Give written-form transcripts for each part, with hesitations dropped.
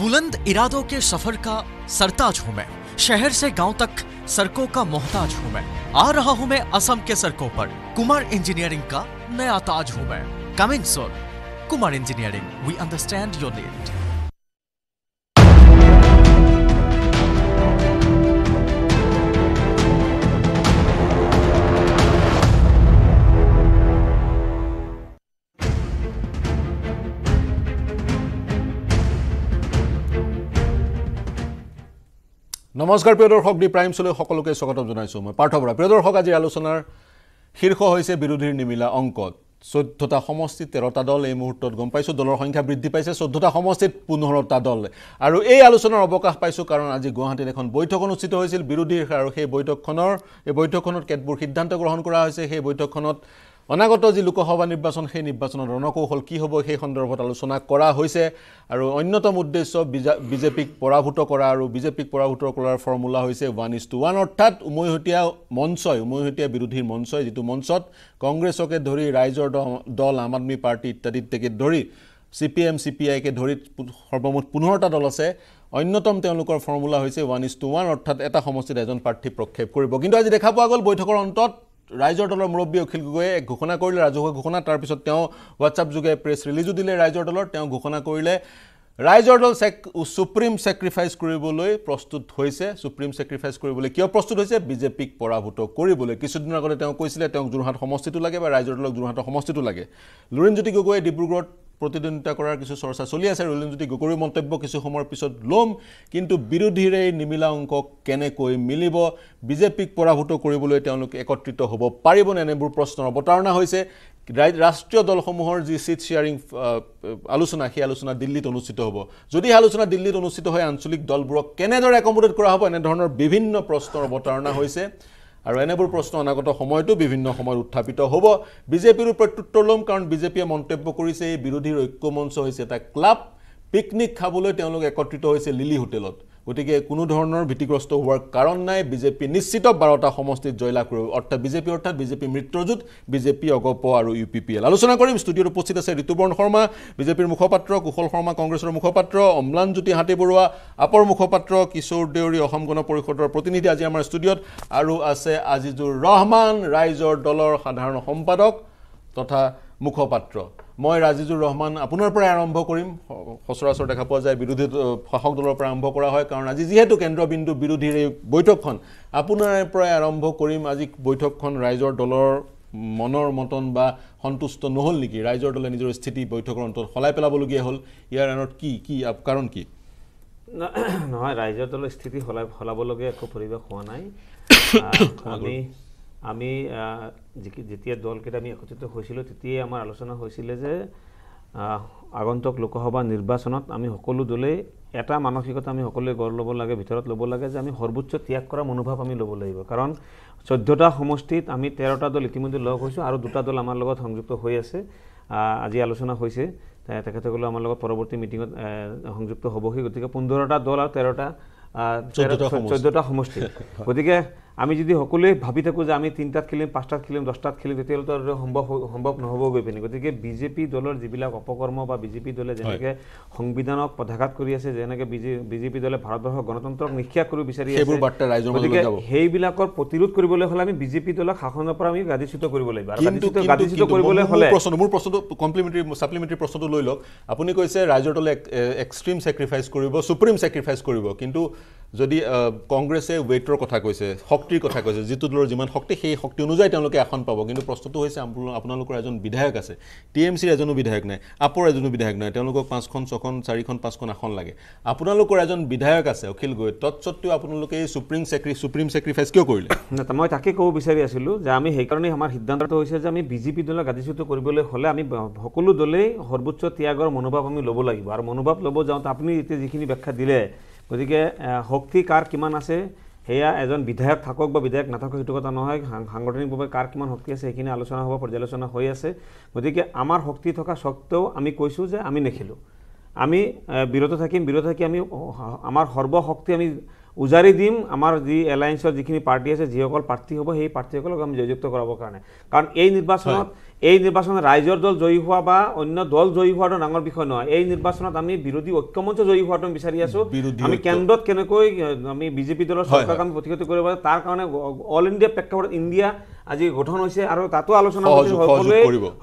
बुलंद इरादों के सफर का सरताज हूँ मैं, शहर से गांव तक सड़कों का मोहताज हूँ मैं। आ रहा हूँ मैं असम के सड़कों पर, कुमार इंजीनियरिंग का नया ताज हूँ मैं। Come in sir, Kumar engineering, we understand your need. নমস্কাৰ প্ৰিয় দৰ্শক, ডি প্ৰাইম চলে সকলোকে স্বাগতম জনাইছোঁ মই পাৰ্থ বৰা। প্ৰিয় দৰ্শক, আজি আলোচনাৰ শীৰ্ষ হৈছে বিৰোধীৰ নিমিলা অংকত 14টা সমষ্টিত 13টা দল। এই মুহূৰ্তত গম পাইছোঁ দলৰ সংখ্যা বৃদ্ধি পাইছে, 14টা সমষ্টিত 15টা দল। আৰু এই আলোচনাৰ অৱকাশ পাইছোঁ কাৰণ আজি গুৱাহাটীত এখন বৈঠক অনুষ্ঠিত হৈছিল বিৰোধীৰ, আৰু সেই বৈঠকখনত কেতবোৰ সিদ্ধান্ত গ্ৰহণ কৰা হৈছে। সেই বৈঠকখনত অনাগত যি লোকসভা নিৰ্বাচন, সেই নিৰ্বাচনৰ ৰণকৌশল কি হ'ব সেই সন্দৰ্ভত আলোচনা কৰা হৈছে। আৰু অন্যতম উদ্দেশ্য বিজেপিক পৰাভূত কৰা, আৰু বিজেপিক পৰাভূত কৰাৰ ফৰ্মুলা হৈছে 1:1, অৰ্থাৎ উমৈহতীয়া বিৰোধীৰ মঞ্চই, যিটো মঞ্চত কংগ্ৰেছকে ধৰি ৰাইজৰ দল, আম আদমি পাৰ্টি ইত্যাদিকে ধৰি CPM CPIকে ধৰি সৰ্বমুঠ 15টা দল আছে। অন্যতম তেওঁলোকৰ ফৰ্মুলা হৈছে 1:1, অৰ্থাৎ এটা সমষ্টিত এজন প্ৰাৰ্থী প্ৰক্ষেপ কৰিব। কিন্তু আজি দেখা পোৱা গ'ল বৈঠকৰ অন্তত ৰাইজৰ দলৰ মুৰব্বী অখিল গগৈয়ে এক ঘোষণা কৰিলে, ৰাজহুৱা ঘোষণা। তাৰপিছত তেওঁ হোৱাটছআপ যোগে প্ৰেছ ৰিলিজো দিলে ৰাইজৰ দলৰ। তেওঁ ঘোষণা কৰিলে ৰাইজৰ দল সুপ্ৰিম চেক্ৰিফাইচ কৰিবলৈ প্ৰস্তুত হৈছে। সুপ্ৰিম চেক্ৰিফাইচ কৰিবলৈ কিয় প্ৰস্তুত হৈছে? বিজেপিক পৰাভূত কৰিবলৈ। কিছুদিন আগতে তেওঁ কৈছিলে তেওঁক যোৰহাট সমষ্টিটো লাগে, বা ৰাইজৰ দলক যোৰহাটৰ সমষ্টিটো লাগে। লুৰিণজ্যোতি গগৈয়ে ডিব্ৰুগড়ত প্ৰতিদ্বন্দ্বিতা কৰাৰ কিছু চৰ্চা চলি আছে। লুৰিণজ্যোতি গগৈৰ মন্তব্য কিছু সময়ৰ পিছত ল'ম, কিন্তু বিৰোধীৰ এই নিমিলা অংক কেনেকৈ মিলিব, বিজেপিক পৰাভূত কৰিবলৈ তেওঁলোক একত্ৰিত হ'ব পাৰিব নে, এনেবোৰ প্ৰশ্নৰ অৱতাৰণা হৈছে। ৰাষ্ট্ৰীয় দলসমূহৰ যি ছিট শ্বেয়াৰিং আলোচনা, সেই আলোচনা দিল্লীত অনুষ্ঠিত হ'ব। যদি আলোচনা দিল্লীত অনুষ্ঠিত হয়, আঞ্চলিক দলবোৰক কেনেদৰে একমোডেট কৰা হ'ব, এনেধৰণৰ বিভিন্ন প্ৰশ্নৰ অৱতাৰণা হৈছে। আৰু এনেবোৰ প্ৰশ্ন অনাগত সময়তো বিভিন্ন সময়ত উত্থাপিত হ'ব। বিজেপিৰো প্ৰত্যুত্তৰ ল'ম, কাৰণ বিজেপিয়ে মন্তব্য কৰিছে এই বিৰোধীৰ ঐক্য মঞ্চ হৈছে এটা ক্লাব, পিকনিক খাবলৈ তেওঁলোক একত্ৰিত হৈছে লিলি হোটেলত। গতিকে কোনো ধৰণৰ ভীতিগ্ৰস্ত হোৱাৰ কাৰণ নাই। বিজেপি নিশ্চিত 12টা সমষ্টিত জয়লাভ কৰিব, অৰ্থাৎ বিজেপি মিত্ৰজোঁট, বিজেপি অগপ আৰু UPPL। আলোচনা কৰিম। ষ্টুডিঅ'ত উপস্থিত আছে ঋতুপৰ্ণ শৰ্মা বিজেপিৰ মুখপাত্ৰ, কুশল শৰ্মা কংগ্ৰেছৰ মুখপাত্ৰ, অম্লানজ্যোতি হাতীবৰুৱা আপৰ মুখপাত্ৰ, কিশোৰ দেউৰী অসম গণ পৰিষদৰ প্ৰতিনিধি আজি আমাৰ ষ্টুডিঅ'ত। আৰু আছে আজিজুৰ ৰহমান, ৰাইজৰ দলৰ সাধাৰণ সম্পাদক তথা মুখপাত্ৰ। মই আজিজুৰ ৰহমান, আপোনাৰ পৰা আৰম্ভ কৰিম। সচৰাচৰ দেখা পোৱা যায় বিৰোধী শাসক দলৰ পৰা আৰম্ভ কৰা হয়, কাৰণ আজি যিহেতু কেন্দ্ৰবিন্দু বিৰোধীৰ এই বৈঠকখন, আপোনাৰ পৰাই আৰম্ভ কৰিম। আজি বৈঠকখন ৰাইজৰ দলৰ মনৰ মতন বা সন্তুষ্ট নহ'ল নেকি? ৰাইজৰ দলে নিজৰ স্থিতি বৈঠকৰ অন্তত সলাই পেলাবলগীয়া হ'ল, ইয়াৰ আঁৰত কি কাৰণ কি? নহয়, ৰাইজৰ দলৰ স্থিতি সলাবলগীয়া একো পৰিৱেশ হোৱা নাই। আমি যেতিয়া দলকেইটা আমি একত্ৰিত হৈছিলোঁ, তেতিয়াই আমাৰ আলোচনা হৈছিলে যে আগন্তুক লোকসভা নিৰ্বাচনত আমি সকলো দলেই এটা মানসিকতা আমি সকলোৱে গঢ় ল'ব লাগে, ভিতৰত ল'ব লাগে যে আমি সৰ্বোচ্চ ত্যাগ কৰা মনোভাৱ আমি ল'ব লাগিব। কাৰণ 14টা সমষ্টিত আমি 13টা দল ইতিমধ্যে লগ হৈছোঁ, আৰু 2টা দল আমাৰ লগত সংযুক্ত হৈ আছে। আজি আলোচনা হৈছে, তেখেতসকলে আমাৰ লগত পৰৱৰ্তী মিটিঙত সংযুক্ত হ'বহি। গতিকে 15টা দল আৰু 14টা সমষ্টি। গতিকে আমি যদি সকলোৱে ভাবি থাকোঁ যে আমি 3টাত খেলিম, 5টাত খেলিম, 10টাত খেলিম, তেতিয়াহ'লেতো আৰু সম্ভৱ নহ'ব গৈ পিনি। গতিকে বিজেপি দলৰ যিবিলাক অপকৰ্ম, বা বিজেপি দলে যেনেকৈ সংবিধানক পদাঘাত কৰি আছে, যেনেকৈ বিজেপি দলে ভাৰতবৰ্ষৰ গণতন্ত্ৰক নিঃশেষ কৰিব বিচাৰি আছে, গতিকে সেইবিলাকৰ প্ৰতিৰোধ কৰিবলৈ হ'লে আমি বিজেপি দলক শাসনৰ পৰা আমি গাদিচ্যুত কৰিব লাগিব। আৰু গাদিচ্যুত কৰিবলৈ হ'লে মোৰ প্ৰশ্নটো কমপ্লিমেণ্টাৰী ছাপ্লিমেণ্টাৰী প্ৰশ্নটো লৈ লওক। আপুনি কৈছে ৰাইজৰ দলে এক্সট্ৰিম চেক্ৰিফাইচ কৰিব, সুপ্ৰিম চেক্ৰিফাইচ কৰিব, কিন্তু যদি কংগ্ৰেছে ৱেইটৰ কথা কৈছে, শক্তিৰ কথা কৈছে, যিটো দলৰ যিমান শক্তি সেই শক্তি অনুযায়ী তেওঁলোকে আসন পাব। কিন্তু প্ৰশ্নটো হৈছে আপোনালোকৰ এজন বিধায়ক আছে, TMCৰ এজনো বিধায়ক নাই, আপৰ এজনো বিধায়ক নাই, তেওঁলোকক 5খন 6খন 4খন 5খন আসন লাগে। আপোনালোকৰ এজন বিধায়ক আছে অখিল গগৈ, তৎসত্বেও আপোনালোকে এই সুপ্ৰিম চেক্ৰিফাইচ কিয় কৰিলে? মই তাকে ক'ব বিচাৰি আছিলোঁ যে আমি সেইকাৰণে আমাৰ সিদ্ধান্তটো হৈছে যে আমি বিজেপি দলক গাদিচ্যুত কৰিবলৈ হ'লে আমি সকলো দলেই সৰ্বোচ্চ ত্যাগৰ মনোভাৱ আমি ল'ব লাগিব। আৰু মনোভাৱ ল'ব যাওঁতে আপুনি এতিয়া যিখিনি ব্যাখ্যা দিলে, গতিকে শক্তি কাৰ কিমান আছে সেয়া এজন বিধায়ক থাকক বা বিধায়ক নাথাকক সেইটো কথা নহয়, সাংগঠনিকভাৱে কাৰ কিমান শক্তি আছে সেইখিনি আলোচনা হ'ব, পৰ্যালোচনা হৈ আছে। গতিকে আমাৰ শক্তি থকা স্বত্বেও আমি কৈছোঁ যে আমি নেখেলোঁ, আমি বিৰত থাকিম। বিৰত থাকি আমি আমাৰ সৰ্বশক্তি আমি উজাৰি দিম আমাৰ যি এলায়েন্সৰ যিখিনি পাৰ্টি আছে যিসকল প্ৰাৰ্থী হ'ব সেই প্ৰাৰ্থীসকলক আমি জয়যুক্ত কৰাব কাৰণে কাৰণ এই নিৰ্বাচনত ৰাইজৰ দল জয়ী হোৱা বা অন্য দল জয়ী হোৱাৰ ডাঙৰ বিষয় নহয় এই নিৰ্বাচনত আমি বিৰোধী ঐক্যমঞ্চ জয়ী হোৱাটো বিচাৰি আছো আমি কেন্দ্ৰত কেনেকৈ আমি বিজেপি দলৰ সৰকাৰক আমি প্ৰতিহত কৰিব তাৰ কাৰণে অল ইন্ডিয়া প্ৰেক্ষাপটত ইন্ডিয়া আজি গঠন হৈছে আৰু তাতো আলোচনা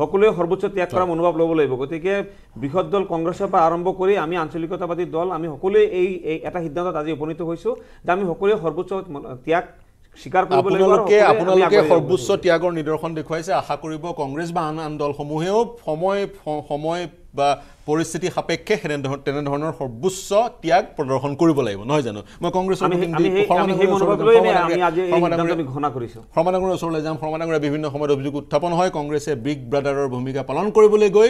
সকলোৱে সৰ্বোচ্চ ত্যাগ কৰা মনোভাৱ ল'ব লাগিব গতিকে বৃহৎ দল কংগ্ৰেছৰ পৰা আৰম্ভ কৰি আমি আঞ্চলিকতাবাদী দল আমি সকলোৱে এই এটা সিদ্ধান্তত আজি উপনীত হৈছো যে আমি সকলোৱে সৰ্বোচ্চ ত্যাগ শিকাৰ কৰিব লাগিব আপোনালোকে সৰ্বোচ্চ ত্যাগৰ নিদৰ্শন দেখুৱাইছে আশা কৰিব কংগ্ৰেছ বা আন দলসমূহেও সময় বা পৰিস্থিতি সাপেক্ষে তেনে ধৰণৰ সৰ্বোচ্চ ত্যাগ প্ৰদৰ্শন কৰিব লাগিব নহয় জানো মই কংগ্ৰেছৰ আমি ঘোষণা কৰিছো সমানাগৰ ওচৰলৈ যাম সমানাগৰ বিভিন্ন সময়ত অভিযোগ উত্থাপন হয় কংগ্ৰেছে বিগ ব্ৰাদাৰৰ ভূমিকা পালন কৰিবলৈ গৈ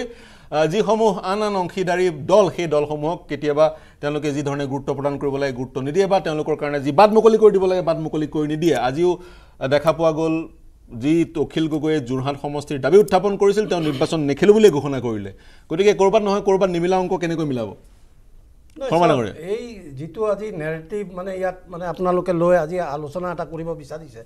যিসমূহ আন অংশীদাৰী দল সেই দলসমূহক কেতিয়াবা তেওঁলোকে যি ধৰণে গুৰুত্ব প্ৰদান কৰিব লাগে গুৰুত্ব নিদিয়ে বা তেওঁলোকৰ কাৰণে যি বাদ মুকলি কৰি দিব লাগে বাদ মুকলি কৰি নিদিয়ে আজিও দেখা পোৱা গ'ল যি অখিল গগৈয়ে জুৰহাট সমষ্টিৰ দাবী উত্থাপন কৰিছিল তেওঁ নিৰ্বাচন নেখেলো বুলি ঘোষণা কৰিলে গতিকে কৰবাত নহয় কৰবাত নিমিলা অংক কেনেকৈ মিলাব সমানাগৰে এই যিটো আজি নেৰেটিভ মানে ইয়াত মানে আপোনালোকে লৈ আজি আলোচনা এটা কৰিব বিচাৰিছে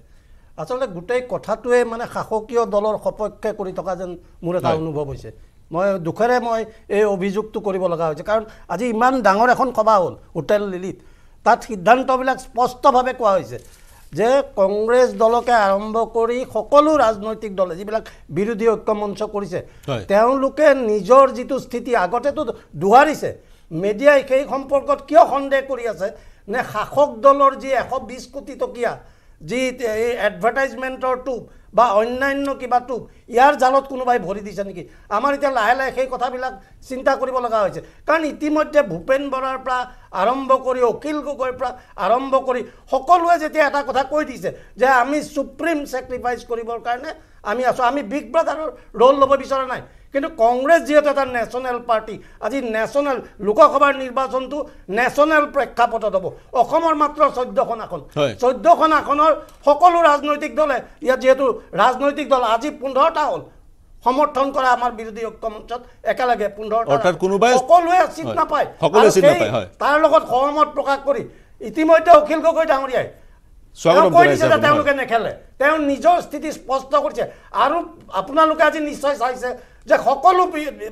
আচলতে গোটেই কথাটোৱে মানে শাসকীয় দলৰ সপক্ষে কৰি থকা যেন মোৰ এটা অনুভৱ হৈছে মই দুখৰে মই এই অভিযোগটো কৰিব লগা হৈছে কাৰণ আজি ইমান ডাঙৰ এখন সভা হ'ল হোটেল লিলিত তাত সিদ্ধান্তবিলাক স্পষ্টভাৱে কোৱা হৈছে যে কংগ্ৰেছ দলকে আৰম্ভ কৰি সকলো ৰাজনৈতিক দলে যিবিলাক বিৰোধী ঐক্যমঞ্চ কৰিছে তেওঁলোকে নিজৰ যিটো স্থিতি আগতেতো দুহাৰিছে মিডিয়াই সেই সম্পৰ্কত কিয় সন্দেহ কৰি আছে নে শাসক দলৰ যি ১২০ কোটি টকীয়া যি এই এডভাৰটাইজমেণ্টৰ টোপ বা অন্যান্য কিবা টোপ ইয়াৰ জালত কোনোবাই ভৰি দিছে নেকি আমাৰ এতিয়া লাহে লাহে সেই কথাবিলাক চিন্তা কৰিব লগা হৈছে কাৰণ ইতিমধ্যে ভূপেন বৰাৰ পৰা আৰম্ভ কৰি অখিল গগৈৰ পৰা আৰম্ভ কৰি সকলোৱে যেতিয়া এটা কথা কৈ দিছে যে আমি সুপ্ৰিম চেক্ৰিফাইচ কৰিবৰ কাৰণে আমি আছো আমি বিগ ব্ৰাদাৰৰ ৰোল ল'ব বিচৰা নাই কিন্তু কংগ্ৰেছ যিহেতু এটা নেশ্যনেল পাৰ্টি আজি নেশ্যনেল লোকসভাৰ নিৰ্বাচনটো নেশ্যনেল প্ৰেক্ষাপটত হ'ব অসমৰ মাত্ৰ ১৪খন আসন ১৪খন আসনৰ সকলো ৰাজনৈতিক দলে ইয়াত যিহেতু ৰাজনৈতিক দল আজি ১৫টা হ'ল সমৰ্থন কৰা আমাৰ বিৰোধী ঐক্যমঞ্চত একেলগে ১৫টা অৰ্থাৎ কোনোবাই সকলোৱে চিট নাপায় তাৰ লগত সহমত প্ৰকাশ কৰি ইতিমধ্যে অখিল গগৈ ডাঙৰীয়াই তেওঁলোকে নেখেলে তেওঁ নিজৰ স্থিতি স্পষ্ট কৰিছে আৰু আপোনালোকে আজি নিশ্চয় চাইছে যে সকলো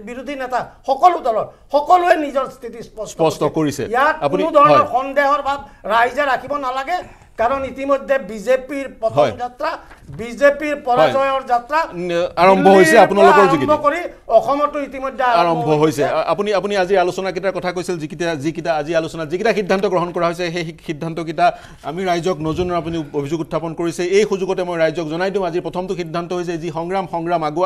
বিৰোধী নেতা সকলো দলৰ সকলোৱে নিজৰ স্থিতি স্পষ্ট কৰিছে ইয়াত কোনো ধৰণৰ সন্দেহৰ ভাৱ ৰাইজে ৰাখিব নালাগে কাৰণ ইতিমধ্যে বিজেপিৰ পতন যাত্ৰা বিজেপিৰ পৰাজয়ৰ যাত্ৰা আৰম্ভ হৈছে আপোনালোকৰ জিকিত কৰি অসমটো ইতিমধ্যে আৰম্ভ হৈছে আপুনি আপুনি আজি আলোচনা কিটাৰ কথা কৈছিল জিকিটা আজি আলোচনা জিকিটা সিদ্ধান্ত গ্ৰহণ কৰা হৈছে সেই সিদ্ধান্ত কিটা আমি ৰাইজক নজনৰ আপুনি অভিযোগ উত্থাপন কৰিছে এই সুযোগতে মই ৰাইজক জনাই দিম আজি প্ৰথমটো সিদ্ধান্ত হৈছে যি সংগ্ৰাম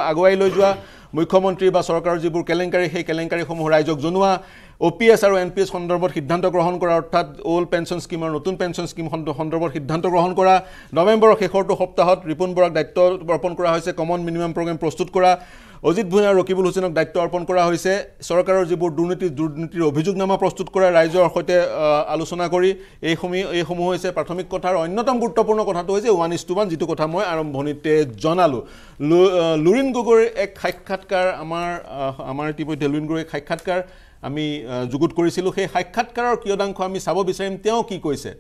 আগুৱাই লৈ যোৱা মুখ্যমন্ত্ৰী বা চৰকাৰৰ যিবোৰ কেলেংকাৰী সেই কেলেংকাৰীসমূহ ৰাইজক জনোৱা OPS আৰু NPS সন্দৰ্ভত সিদ্ধান্ত গ্ৰহণ কৰা অৰ্থাৎ অল পেনচন স্কিম আৰু নতুন পেনচন স্কিম সন্দৰ্ভত সিদ্ধান্ত গ্ৰহণ কৰা নৱেম্বৰৰ শেষৰটো সপ্তাহত ৰিপুন বৰাক দায়িত্ব অৰ্পণ কৰা হৈছে কমন মিনিমাম প্ৰগ্ৰাম প্ৰস্তুত কৰা অজিত ভূঞা আৰু ৰকিবুল হুছেইনক দায়িত্ব অৰ্পণ কৰা হৈছে চৰকাৰৰ যিবোৰ দুৰ্নীতিৰ অভিযোগনামা প্ৰস্তুত কৰা ৰাইজৰ সৈতে আলোচনা কৰি এইসমূহ হৈছে প্ৰাথমিক কথাৰ অন্যতম গুৰুত্বপূৰ্ণ কথাটো হৈছে 1:1 যিটো কথা মই আৰম্ভণিতে জনালোঁ লুৰিন গগৈৰ এক সাক্ষাৎকাৰ আমাৰ ইতিমধ্যে লুৰিন গগৈৰ সাক্ষাৎকাৰ আমি যুগুত কৰিছিলোঁ সেই সাক্ষাৎকাৰৰ কিয়দাংশ আমি চাব বিচাৰিম তেওঁ কি কৈছে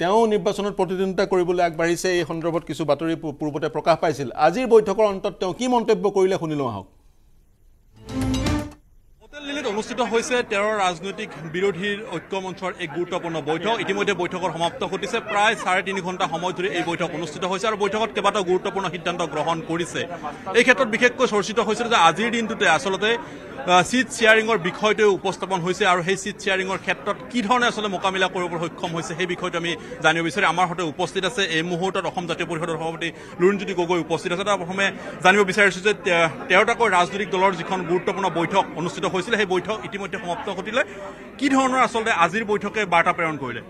তেওঁ নিৰ্বাচনত প্ৰতিদ্বন্দ্বিতা কৰিবলৈ আগবাঢ়িছে এই সন্দৰ্ভত কিছু বাতৰি পূৰ্বতে প্ৰকাশ পাইছিল আজিৰ বৈঠকৰ অন্তত তেওঁ কি মন্তব্য কৰিলে শুনি লওঁ আহক হোটেল অনুষ্ঠিত হৈছে তেওঁৰ ৰাজনৈতিক বিৰোধীৰ ঐক্যমঞ্চৰ এক গুৰুত্বপূৰ্ণ বৈঠক ইতিমধ্যে বৈঠকৰ সমাপ্ত ঘটিছে প্ৰায় ৩.৫ ঘণ্টা সময় ধৰি এই বৈঠক অনুষ্ঠিত হৈছে আৰু বৈঠকত কেইবাটাও গুৰুত্বপূৰ্ণ সিদ্ধান্ত গ্ৰহণ কৰিছে এই ক্ষেত্ৰত বিশেষকৈ চৰ্চিত হৈছিল যে আজিৰ দিনটোতে আচলতে সিট শ্বেয়াৰিঙৰ বিষয়টো উপস্থাপন হৈছে আৰু সেই সিট শ্বেয়াৰিঙৰ ক্ষেত্ৰত কি ধৰণে আচলতে মোকাবিলা কৰিবলৈ সক্ষম হৈছে সেই বিষয়টো আমি জানিব বিচাৰিম আমাৰ সৈতে উপস্থিত আছে এই মুহূৰ্তত অসম জাতীয় পৰিষদৰ সভাপতি লুৰিণজ্যোতি গগৈ উপস্থিত আছে আৰু প্ৰথমে জানিব বিচাৰিছোঁ যে ১৩টাকৈ ৰাজনৈতিক দলৰ যিখন গুৰুত্বপূৰ্ণ বৈঠক অনুষ্ঠিত হৈছিল সেই বৈঠক ইতিমধ্যে সমাপ্ত ঘটিলে কি ধৰণৰ আচলতে আজিৰ বৈঠকে বাৰ্তা প্ৰেৰণ কৰিলে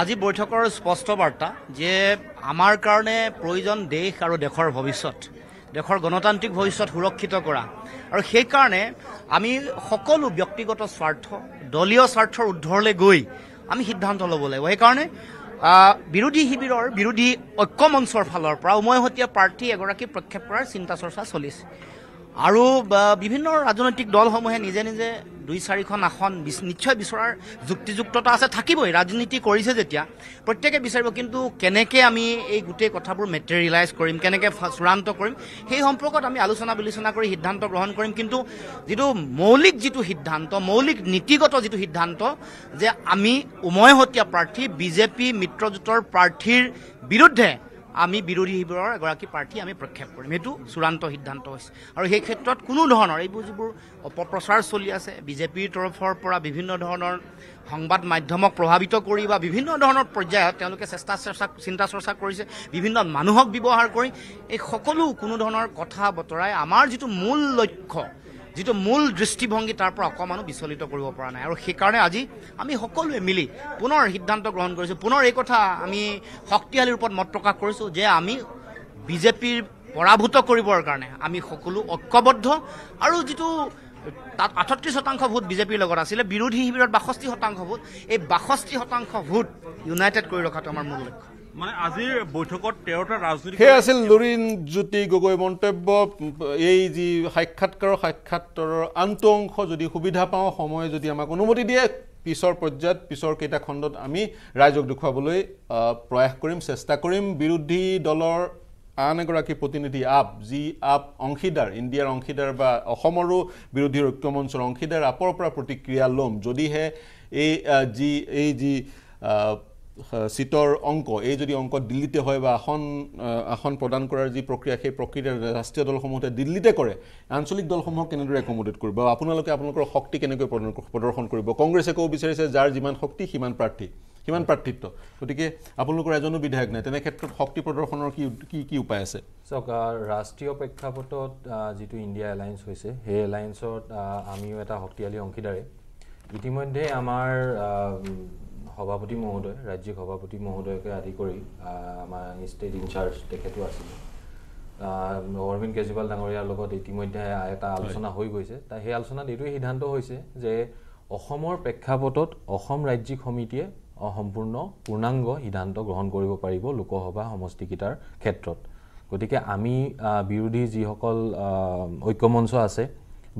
আজি বৈঠকৰ স্পষ্ট বাৰ্তা যে আমাৰ কাৰণে প্ৰয়োজন দেশ আৰু দেশৰ ভৱিষ্যত দেশৰ গণতান্ত্ৰিক ভৱিষ্যত সুৰক্ষিত কৰা আৰু সেইকাৰণে আমি সকলো ব্যক্তিগত স্বাৰ্থ দলীয় স্বাৰ্থৰ উদ্ধৰলৈ গৈ আমি সিদ্ধান্ত ল'ব লাগিব সেইকাৰণে বিৰোধী শিবিৰৰ বিৰোধী ঐক্যমঞ্চৰ ফালৰ পৰা উমৈহতীয়া প্ৰাৰ্থী এগৰাকী প্ৰক্ষেপ কৰাৰ চিন্তা চৰ্চা চলিছে আৰু বিভিন্ন ৰাজনৈতিক দলসমূহে নিজে নিজে দুই চাৰিখন আসন নিশ্চয় বিচৰাৰ যুক্তিযুক্ততা আছে থাকিবই ৰাজনীতি কৰিছে যেতিয়া প্ৰত্যেককে বিচাৰিব কিন্তু কেনেকে আমি এই গুটেই কথাবোৰ মেটেৰিয়ালাইজ কৰিম কেনেকে চূড়ান্ত কৰিম সেই সম্পৰ্কত আমি আলোচনা বিলোচনা কৰি সিদ্ধান্ত গ্ৰহণ কৰিম কিন্তু যিটো মৌলিক যিটো সিদ্ধান্ত মৌলিক নীতিগত যিটো সিদ্ধান্ত যে আমি উময় হতিয়া প্ৰাৰ্থী বিজেপি মিত্ৰজোটৰ প্ৰাৰ্থীৰ বিৰুদ্ধে আমি বিৰোধী হিবৰৰ গৰাকী পাৰ্টি আমি প্ৰক্ষেপ কৰিম এটো চূড়ান্ত সিদ্ধান্ত হৈছে আৰু এই ক্ষেত্ৰত কোনো ধৰণৰ এই বুজিবোৰ অপপ্ৰচাৰ চলি আছে বিজেপিৰ তৰফৰ পৰা বিভিন্ন ধৰণৰ সংবাদ মাধ্যমক প্ৰভাৱিত কৰি বা বিভিন্ন ধৰণৰ পৰ্যায়ত তেওঁলোকে চিন্তা চৰ্চা কৰিছে বিভিন্ন মানুহক ব্যৱহাৰ কৰি এই সকলো কোনো ধৰণৰ কথা বতৰাই আমাৰ যিটো মূল লক্ষ্য যেটো মূল দৃষ্টিভঙ্গি তাৰ পৰা অকমানো বিচলিত কৰিব পৰা নাই আৰু সেই কাৰণে আজি আমি সকলোৱে মিলি পুনৰ সিদ্ধান্ত গ্ৰহণ কৰিছো পুনৰ এই কথা আমি শক্তিশালী ৰূপত মত প্ৰকাশ কৰিছো যে আমি বিজেপিৰ পৰাভূত কৰিবৰ কাৰণে আমি সকলো ঐক্যবদ্ধ আৰু যেটো 38% ভোট বিজেপিৰ লগত আছিল বিৰোধী হিবিৰত 62% ভোট এই 62% ভোট ইউনাইটেড কৰি ৰখাটো আমাৰ মূল লক্ষ্য মানে আজিৰ বৈঠকত 13টা ৰাজনৈতিক হে আছিল লৰিন জ্যোতি গগৈ মন্তব্য এই যি সাক্ষাৎকাৰৰ অন্ত অংশ যদি সুবিধা পাও সময় যদি আমাক অনুমতি দিয়ে পিছৰ পৰ্যায়ত পিছৰ কেইটা খণ্ডত আমি ৰাজক দেখুৱাবলৈ প্ৰয়াস কৰিম চেষ্টা কৰিম বিৰোধী দলৰ আনগৰাকী প্ৰতিনিধি আপ অংশীদাৰ ইন্ডিয়াৰ অংশীদাৰ বা অসমৰো বিৰোধী ঐক্য মঞ্চৰ অংশীদাৰ আপৰ পৰা প্ৰতিক্ৰিয়া লম যদিহে এই যি সিটৰ অংক এই যদি অংক দিল্লীতে হয় বা আখন প্ৰদান কৰাৰ যি প্ৰক্ৰিয়া সেই প্ৰক্ৰিয়াৰ ৰাষ্ট্ৰীয় দলসমূহতে দিল্লীতে কৰে আঞ্চলিক দলসমূহ কেনেদৰে একমোডেট কৰিব বা আপোনালোকৰ শক্তি কেনেকৈ প্ৰদৰ্শন কৰিব কংগ্ৰেছে কো বিচাৰিছে যাৰ যিমান শক্তি সিমান প্ৰাৰ্থী কিমান প্ৰাৰ্থিত্ব গতিকে আপোনালোকৰ এজনো বিধায়ক নাই তেনে ক্ষেত্ৰত শক্তি প্ৰদৰ্শনৰ কি কি উপায় আছে সৰকাৰ ৰাষ্ট্ৰীয় প্ৰেক্ষাপটত যেটো ইন্ডিয়া এলায়েন্স হৈছে হে এলায়েন্সত আমিও এটা শক্তিশালী অংশীদাৰে ইতিমধ্যে আমাৰ সভাপতি মহোদয় ৰাজ্যিক সভাপতি মহোদয়কে আদি কৰি আমাৰ ষ্টেট ইনচাৰ্জ তেখেতু আছিল অৰবিন্দ কেজৰিৱাল ডাঙৰীয়াৰ লগত ইতিমধ্যে এটা আলোচনা হৈ গৈছে তা সেই আলোচনাত এইটোই সিদ্ধান্ত হৈছে যে অসমৰ প্ৰেক্ষাপটত অসম ৰাজ্যিক সমিতিয়ে সম্পূৰ্ণ পূৰ্ণাংগ সিদ্ধান্ত গ্ৰহণ কৰিব পাৰিব লোকসভা সমষ্টিকিটাৰ ক্ষেত্ৰত গতিকে আমি বিৰোধী যি সকল ঐক্যমঞ্চ আছে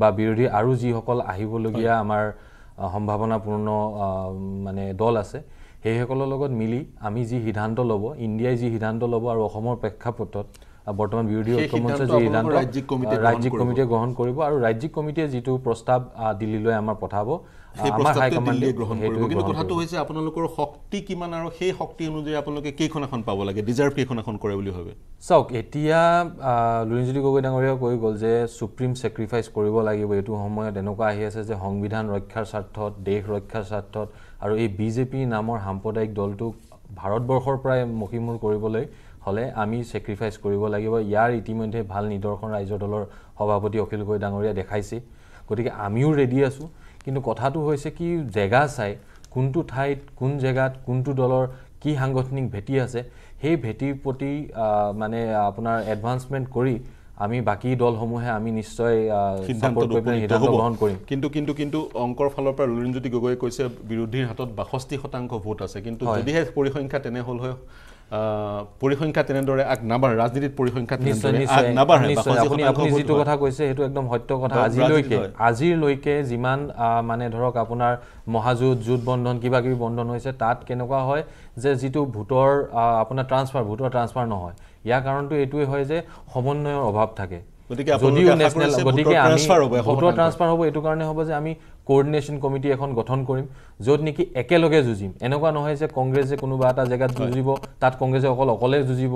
বা বিৰোধী আৰু যি সকল আহিবলগীয়া আমাৰ সম্ভাৱনাপূৰ্ণ মানে দল আছে সেই সকলৰ লগত মিলি আমি যি সিদ্ধান্ত ল'ব ইন্ডিয়াই যি সিদ্ধান্ত ল'ব আৰু অসমৰ প্ৰেক্ষাপটত বৰ্তমান বিৰোধী ঐক্যমঞ্চৰ যি সিদ্ধান্ত ৰাজ্যিক কমিটিয়ে গ্ৰহণ কৰিব আৰু ৰাজ্যিক কমিটিয়ে যিটো প্ৰস্তাৱ দিল্লীলৈ আমাৰ পঠাব আমাৰ হাই কমাণ্ডে গ্ৰহণ কৰিব কিন্তু কথাটো হৈছে আপোনালোকৰ শক্তি কিমান আৰু সেই শক্তি অনুযায়ী আপোনালোকে কেইখন এখন পাব লাগে ডিজাৰ্ভ কেইখন এখন কৰে বুলি ভাবে চাওক এতিয়া লুৰিনজুৰি গগৈ ডাঙৰীয়া কৈ গল যে সুপ্ৰিম স্যাক্ৰিফাইস কৰিব লাগিব এটো সময়ত এনেকুৱা আহি আছে যে সংবিধান ৰক্ষাৰ স্বাৰ্থত দেশ ৰক্ষাৰ স্বাৰ্থত আৰু এই বিজেপি নামৰ সাম্প্ৰদায়িক দলটো ভাৰতবৰ্ষৰ প্ৰায় মখিমূল কৰিবলৈ হলে আমি স্যাক্ৰিফাইস কৰিব লাগিব ইয়াৰ ইতিমধ্যে ভাল নিদৰ্শন ৰাজ্য দলৰ সভাপতি অখিল গগৈ ডাঙৰীয়া দেখাইছে গতিকে আমিও ৰেডি আছো কিন্তু কথাটো হৈছে কি জায়গা চাই কোনটো ঠাইত কোন জায়গাত কোনটো দলৰ কি সাংগঠনিক ভেটি আছে সেই ভেটিৰ প্ৰতি মানে আপোনাৰ এডভান্সমেন্ট কৰি আমি বাকি দলসমূহে আমি নিশ্চয় সিদ্ধান্ত গ্ৰহণ কৰিম কিন্তু কিন্তু কিন্তু অংকৰ ফালৰ পৰা লৰিন জ্যোতি গগৈ কৈছে বিৰোধীৰ হাতত 62% ভোট আছে কিন্তু যদিহে পৰিসংখ্যা তেনে হল হয় পৰিসংখ্যা তেনেদৰে আগ নাবাৰ ৰাজনীতিৰ পৰিসংখ্যা তেনেদৰে আগ নাবাৰ আপুনি যেটো কথা কৈছে হেতু একদম সত্য কথা আজিলৈকে যিমান মানে ধৰক আপোনাৰ মহাজুত জুত বন্ধন কিবা কিবি বন্ধন হৈছে তাত কেনেকুৱা হয় যে যেটো ভোটৰ আপোনাৰ ভোটৰ ট্ৰান্সফাৰ নহয় ইয়াৰ কাৰণটো এটোই হয় যে সমন্বয়ৰ অভাৱ থাকে গতিকে আপোনালোকে নেশনাল গতিকে ভোটৰ ট্ৰান্সফাৰ হ'ব এটো কাৰণে হ'ব যে আমি কোঅৰ্ডিনেশন কমিটি এখন গঠন কৰিম যত নেকি একেলগে যুজিম এনেকুৱা নহয় যে কংগ্ৰেছে কোনোবা এটা জায়গাত যুজিব তাত কংগ্ৰেছে অকলে যুজিব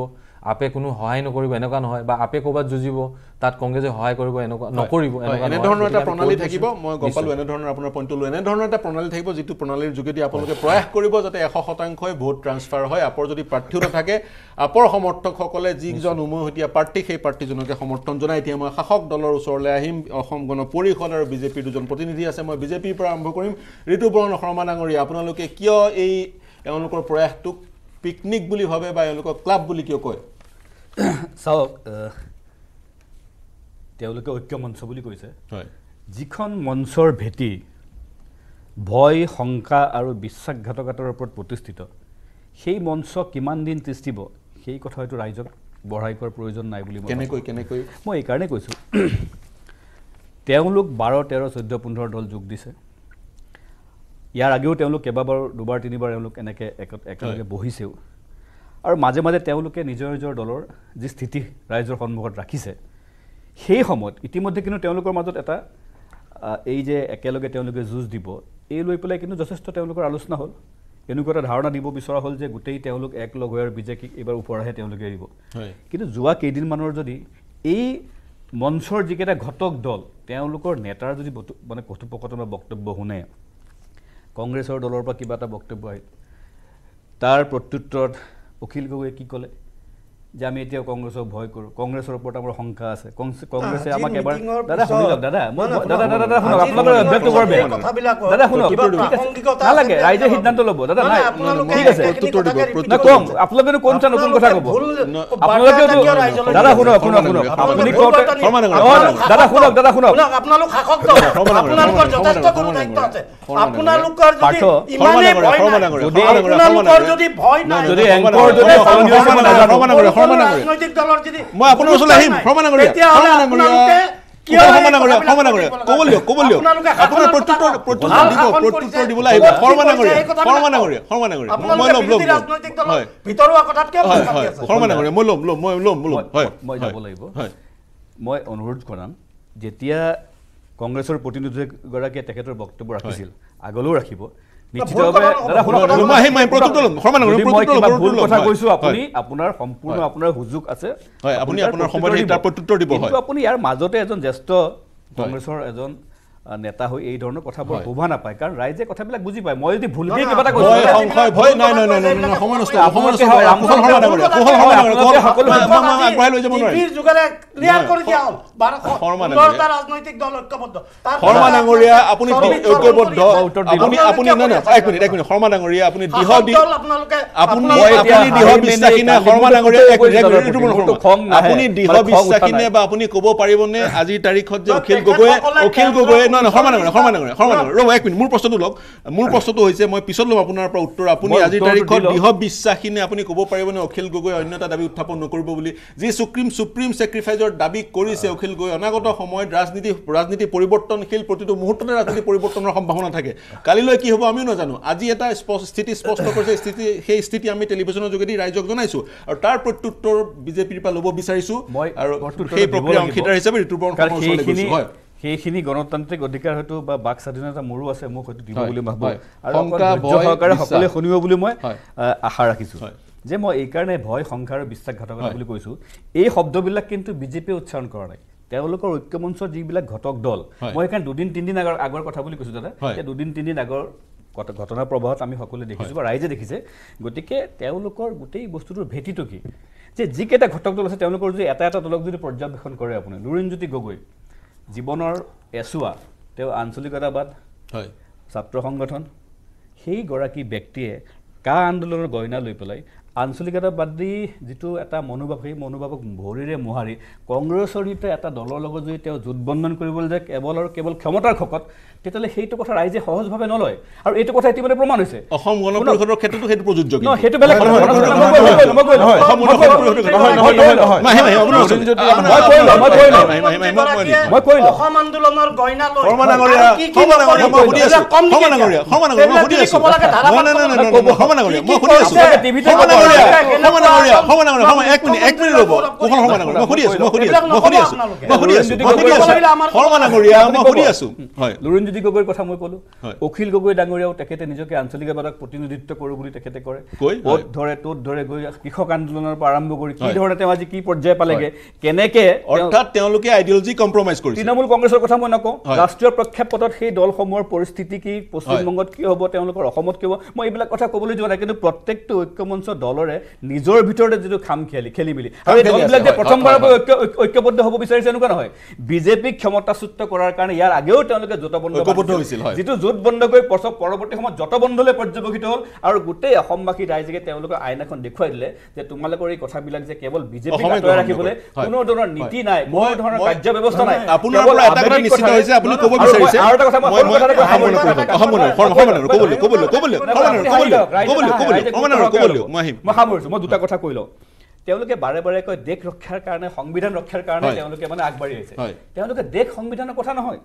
আপে কোনো সহায় নকৰিব এনেকুৱা নহয় বা আপে কোবাত যুজিব তাত কংগ্ৰেছে সহায় কৰিব এনেকুৱা নকৰিব এনে ধৰণৰ এটা প্ৰণালী থাকিব মই গপাল এনে ধৰণৰ আপোনাৰ পইণ্ট লৈ এনে ধৰণৰ এটা প্ৰণালী থাকিব যেটো প্ৰণালীৰ যোগেদি আপোনালোকে প্ৰয়াস কৰিব যাতে 100% ভোট ট্ৰান্সফাৰ হয় আপৰ যদি প্ৰাৰ্থীটো থাকে আপৰ সমৰ্থকসকলে যিজন উময় হতিয়া পাৰ্টি সেই পাৰ্টিজনকে সমৰ্থন জনাই এতিয়া মই শাসক দলৰ ওচৰলৈ আহিম অসম গণ পৰিষদ আৰু বিজেপি দুজন প্ৰতিনিধি আছে মই বিজেপি পৰা আৰম্ভ কৰিম ঋতুপৰ্ণ শৰ্মা ডাঙৰীয়া আপোনালোকে কিয় এই এওঁলোকৰ প্ৰয়াসটোক পিকনিক বুলি ভাবে বা এওঁলোকৰ ক্লাব বুলি কিয় কয় চাওক তেওঁলোকে ঐক্য মঞ্চ বুলি কৈছে হয় যিখন মঞ্চৰ ভেটি ভয় শংকা আৰু বিশ্বাসঘাতকতাৰ ওপৰত প্ৰতিষ্ঠিত সেই মঞ্চ কিমান দিন তিষ্ঠিব সেই কথা হয়তো ৰাইজক বঢ়াই কৰাৰ প্ৰয়োজন নাই বুলি কেনেকৈ মই এই কাৰণে কৈছো তেওঁলোক 12, 13, 14, 15 দল যোগ দিছে ইয়াৰ আগেও তেওঁলোক কেবাবাৰ দুবাৰ তিনিবাৰ তেওঁলোক এনেকে একেলগে বহিছেও আৰু মাজে মাজে তেওঁলোকে নিজৰ নিজৰ দলৰ যি স্থিতি ৰাইজৰ সন্মুখত ৰাখিছে সেই সময়ত ইতিমধ্যে কিন্তু তেওঁলোকৰ মাজত এটা এই যে একেলগে তেওঁলোকে যুঁজ দিব এই লৈ পেলাই কিন্তু যথেষ্ট তেওঁলোকৰ আলোচনা হ'ল এনেকুৱা ধাৰণা দিব বিচৰা হ'ল যে গুটেই তেওঁলোক একলগ হৈ আৰু বিজেপিক এবাৰ ওপৰহে তেওঁলোকে দিব কিন্তু যোৱা কেইদিনমানৰ যদি এই মঞ্চৰ যিকেটা ঘটক দল তেওঁলোকৰ নেতাৰ যদি মানে কথোপকথনৰ বক্তব্য শুনে কংগ্ৰেছৰ দলৰ পৰা কিবা এটা বক্তব্য আহিল তাৰ প্ৰত্যুত্তৰত অখিল গগৈ কি ক'লে যে আমি এতিয়া কংগ্ৰেছক ভয় কৰোঁ কংগ্ৰেছৰ ওপৰত আমাৰ শংকা আছে কংগ্ৰেছে আমাক এবাৰ দাদা শুনি লওক দাদা দাদা দাদা দাদা শুনক আপোনালোকৰ অভ্যাসটো বৰ বেয়া কথাবিলাক দাদা শুনক নালাগে ৰাইজে সিদ্ধান্ত ল'ব দাদা নাই ঠিক আছে না কম আপোনালোকে কোনটা নতুন কথা ক'ব আপোনালোকে দাদা শুনক শুনক শুনক আপুনি কওঁতে দাদা শুনক আপোনালোক শাসক দল আপোনালোকৰ যথেষ্ট গুৰুত্ব আছে আপোনালোকৰ যদি ইমানে ভয় আপোনালোকৰ যদি ভয় নাই যদি এংকৰ যদি সংযোজন নাজানো ৰাজনৈতিক দলৰ যদি মই আপোনাৰ ওচৰলৈ আহিম প্ৰমাণ কৰিম মই অনুৰোধ কৰাম যেতিয়া কংগ্ৰেছৰ প্ৰতিনিধিগৰাকীয়ে তেখেতৰ বক্তব্য ৰাখিছিল আগলৈও ৰাখিব জ্যেষ্ঠ কংগ্ৰেছৰ এজন নেতা হৈ এই ধৰণৰ কথাবোৰ শোভা নাপায় কাৰণ ৰাইজে কথাবিলাক বুজি পায় মই যদি ভুল দিয়ে কিবা এটা কৈছো আপুনি ক'ব পাৰিবনে আজিৰ তাৰিখত যে অখিল গগৈ অখিল গগৈ অন্য এটা দাবী উত্থাপন নকৰিব বুলি যি সুপ্ৰিম ছেক্ৰিফাইজৰ দাবী কৰিছে অখিল গগৈ অনাগত সময়ত ৰাজনীতি পৰিৱৰ্তনশীল প্ৰতিটো মুহূৰ্ততে ৰাজনীতি পৰিৱৰ্তনৰ সম্ভাৱনা থাকে কালিলৈ কি হ'ব আমিও নাজানো আজি এটা স্থিতি স্পষ্ট কৰিছে সেই স্থিতি আমি টেলিভিশ্যনৰ যোগেদি ৰাইজক জনাইছো আৰু তাৰ প্ৰত্যুত্তৰ বিজেপিৰ পৰা ল'ব বিচাৰিছো আৰু সেই প্ৰক্ৰিয়া অংশীদাৰ হিচাপে ঋতুপৰ্ণ হয় সেইখিনি গণতান্ত্ৰিক অধিকাৰ হয়তো বা বাক স্বাধীনতা মোৰো আছে মোক হয়তো দিব বুলি ভাবো আৰু চৰকাৰে সকলোৱে শুনিব বুলি মই আশা ৰাখিছোঁ যে মই এই কাৰণে ভয় সংখ্যাৰ বিশ্বাসঘাতকতা বুলি কৈছোঁ এই শব্দবিলাক কিন্তু বিজেপিয়ে উচ্চাৰণ কৰা নাই তেওঁলোকৰ ঐক্যমঞ্চৰ যিবিলাক ঘটক দল মই এইকাৰণে দুদিন তিনিদিন আগৰ কথা বুলি কৈছোঁ দাদা দুদিন তিনিদিন আগৰ ঘটনা প্ৰবাহত আমি সকলোৱে দেখিছোঁ বা ৰাইজে দেখিছে গতিকে তেওঁলোকৰ গোটেই বস্তুটোৰ ভেটিটো কি যে যিকেইটা ঘটক দল আছে তেওঁলোকৰ যদি এটা এটা দলক যদি পৰ্যবেক্ষণ কৰে আপুনি লুৰিণজ্যোতি গগৈ জীৱনৰ এছুৱা তেওঁ আঞ্চলিকতাবাদ হয় ছাত্ৰ সংগঠন সেই গৰাকী ব্যক্তিয়ে কা আন্দোলনৰ গইনা লৈ পেলাই আঞ্চলিকতাবাদী যিটো এটা মনোভাৱ সেই মনোভাৱক ভৰিৰে মোহাৰি কংগ্ৰেছৰ সৈতে এটা দলৰ লগত যদি তেওঁ জোটবন্ধন কৰিবলৈ যায় কেৱল আৰু কেৱল ক্ষমতাৰ খকত তেতিয়াহ'লে সেইটো কথা ৰাইজে সহজভাৱে নলয় আৰু এইটো কথা ইতিমধ্যে প্ৰমাণ হৈছে অসম গণ পৰিষদৰ ক্ষেত্ৰতো সেইটো প্ৰযোজ্য নহয় সেইটো বেলেগ কথা মই কৈলো অসম আন্দোলনৰ গইনা লৈ কম লুৰিণজ্যোতি গগৈৰ কথা মই ক'লো অখিল গগৈ ডাঙৰীয়াও তেখেতে নিজকে আঞ্চলিকতাবাদক প্ৰতিনিধিত্ব কৰোঁ বুলি তেখেতে কৰে অত ধৰে ত'ত ধৰে গৈ কৃষক আন্দোলনৰ পৰা আৰম্ভ কৰি কি ধৰণে তেওঁ আজি কি পৰ্যায় পালেগে কেনেকে অৰ্থাৎ তেওঁলোকে আইডিয়লজি কম্প্ৰমাইজ কৰিছে তৃণমূল কংগ্ৰেছৰ কথা মই নকওঁ ৰাষ্ট্ৰীয় প্ৰক্ষেপটত সেই দলসমূহৰ পৰিস্থিতি কি পশ্চিমবংগত কি হ'ব তেওঁলোকৰ অসমত কি হ'ব মই এইবিলাক কথা ক'বলৈ যোৱা নাই কিন্তু প্ৰত্যেকটো ঐক্যমঞ্চ দলৰে নিজৰ ভিতৰতে যিটো খাম খেলি খেলি মিলি আৰু এই দলবিলাক যে প্ৰথমবাৰৰ বাবে ঐক্যবদ্ধ হ'ব বিচাৰিছে এনেকুৱা নহয় বিজেপিক ক্ষমতাচ্যুত কৰাৰ কাৰণে ইয়াৰ আগেও তেওঁলোকে জোটবদ্ধ হৈছিল যিটো জোটবন্ধ কৰি পৰৱৰ্তী সময়ত জোটবন্ধলৈ পৰ্যবেক্ষিত হ'ল আৰু গোটেই অসমবাসী ৰাইজে তেওঁলোকৰ আইনাখন দেখুৱাই দিলে যে তোমালোকৰ এই কথাবিলাক যে কেৱল বিজেপিক আঁতৰাই ৰাখিবলৈ কোনো ধৰণৰ নীতি নাই কোনো ধৰণৰ কাৰ্য ব্যৱস্থা নাই আপোনাৰ পৰা এটা কথা নিশ্চিত হৈছে আপুনি ক'ব বিচাৰিছে আৰু এটা কথা মই ক'বলৈ মই সামৰিছো মই দুটা কথা কৈ লওঁ তেওঁলোকে বাৰে বাৰে কয় দেশ ৰক্ষাৰ কাৰণে সংবিধান ৰক্ষাৰ কাৰণে তেওঁলোকে মানে আগবাঢ়ি আহিছে তেওঁলোকে দেশ সংবিধানৰ কথা নহয়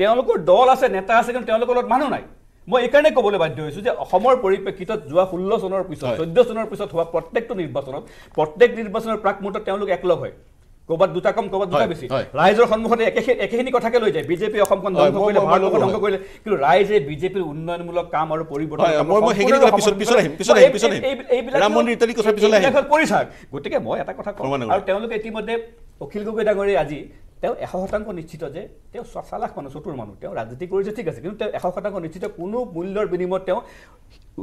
তেওঁলোকৰ দল আছে নেতা আছে কিন্তু তেওঁলোকৰ লগত মানুহ নাই মই একানে কবলে বাধ্য হইছো যে অসমৰ পৰিপ্ৰেক্ষিতত জুৱা 16 চনৰ পিছত 14 চনৰ পিছত হোৱা প্ৰত্যেক নিৰ্বাচনৰ প্ৰাকমূৰ্তত তেওঁলোক একলগ হয় কোবাত দুটা কম কোবাত দুটা বেছি ৰাইজৰ সন্মুখতে একেখিনি কথাকে লৈ যায় বিজেপি অসমখন দংগ কৰিলে ভাৰতক দংগ কৰিলে কিন্তু ৰাইজে বিজেপিৰ উন্নয়নমূলক কাম আৰু পৰিৱৰ্তন মই হেখিনি কথা পিছত আহিম ৰাম মন্দিৰ ইত্যাদি কথা পিছত আহিম গতিকে মই এটা কথা কম আৰু তেওঁলোক ইতিমধ্যে অখিল গগৈ ডাঙৰী আজি তেও 100% নিশ্চিত যে তেও 4 লাখ মানুহ চতুৰ মানুহ তেও ৰাজনীতি কৰিছে ঠিক আছে কিন্তু তেও 100% নিশ্চিত কোনো মূল্যৰ বিনিময়ত তেও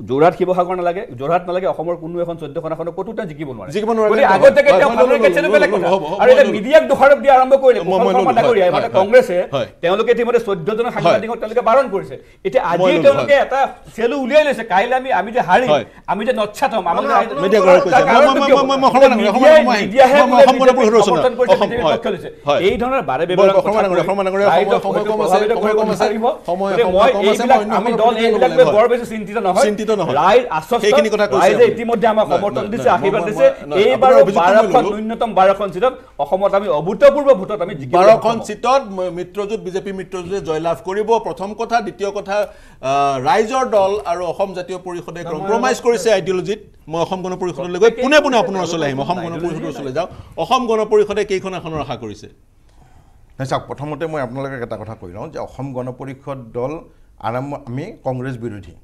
জোৰহাট কিবহাগৰ নালাগে জোৰহাট নালাগে অসমৰ কোনো এখন 14 খনখনো কতোটা জিকিব নোৱাৰে গলি আগতেকে তেও ভালৰ কেচেল বেলেগ আৰু এটা মিডিয়াক দোষাৰোপ দি আৰম্ভ কৰিলে কথা কৰি আই মানে কংগ্ৰেছে তেওঁলোকে ইতিমধ্যে 14 জন সাংবাদিকক তেওঁলোকে বাৰণ কৰিছে এতিয়া আজি তেওঁলোকে এটা সেলু উলিয়াই লৈছে কাইলে আমি যে হাৰি আমি যে নচ্ছাতম আমি মিডিয়া গৰ কৈছে মই বাৰে বেবল অসমানগৰে আমি দল এইবিলাক বৰ বেছি চিন্তিত নহয় ৰাইজ আশ্বস্ত ৰাইজে ইতিমধ্যে আমাক সমৰ্থন দিছে আশীৰ্বাদ দিছে এইবাৰ 12 খন ন্যূনতম 12 খন সিটত অসমত আমি অভূতপূৰ্ব ভোটত আমি 12 খন সিটত মিত্ৰজোট বিজেপি মিত্ৰজোটে জয়লাভ কৰিব প্ৰথম কথা দ্বিতীয় কথা ৰাইজৰ দল আৰু অসম জাতীয় পৰিষদে কম্প্ৰমাইজ কৰিছে আইডিঅলজিত মই অসম গণ পৰিষদলৈ গৈ পুনে পুনে আপোনাৰ ওচৰলৈ আহিম অসম গণ পৰিষদৰ ওচৰলৈ যাও অসম গণ পৰিষদে কেইখন আসনৰ আশা কৰিছে Nasak prothomete moi apnalake eta kotha koilu je Assam Gana Porishad dol arambo ami Congress birodhi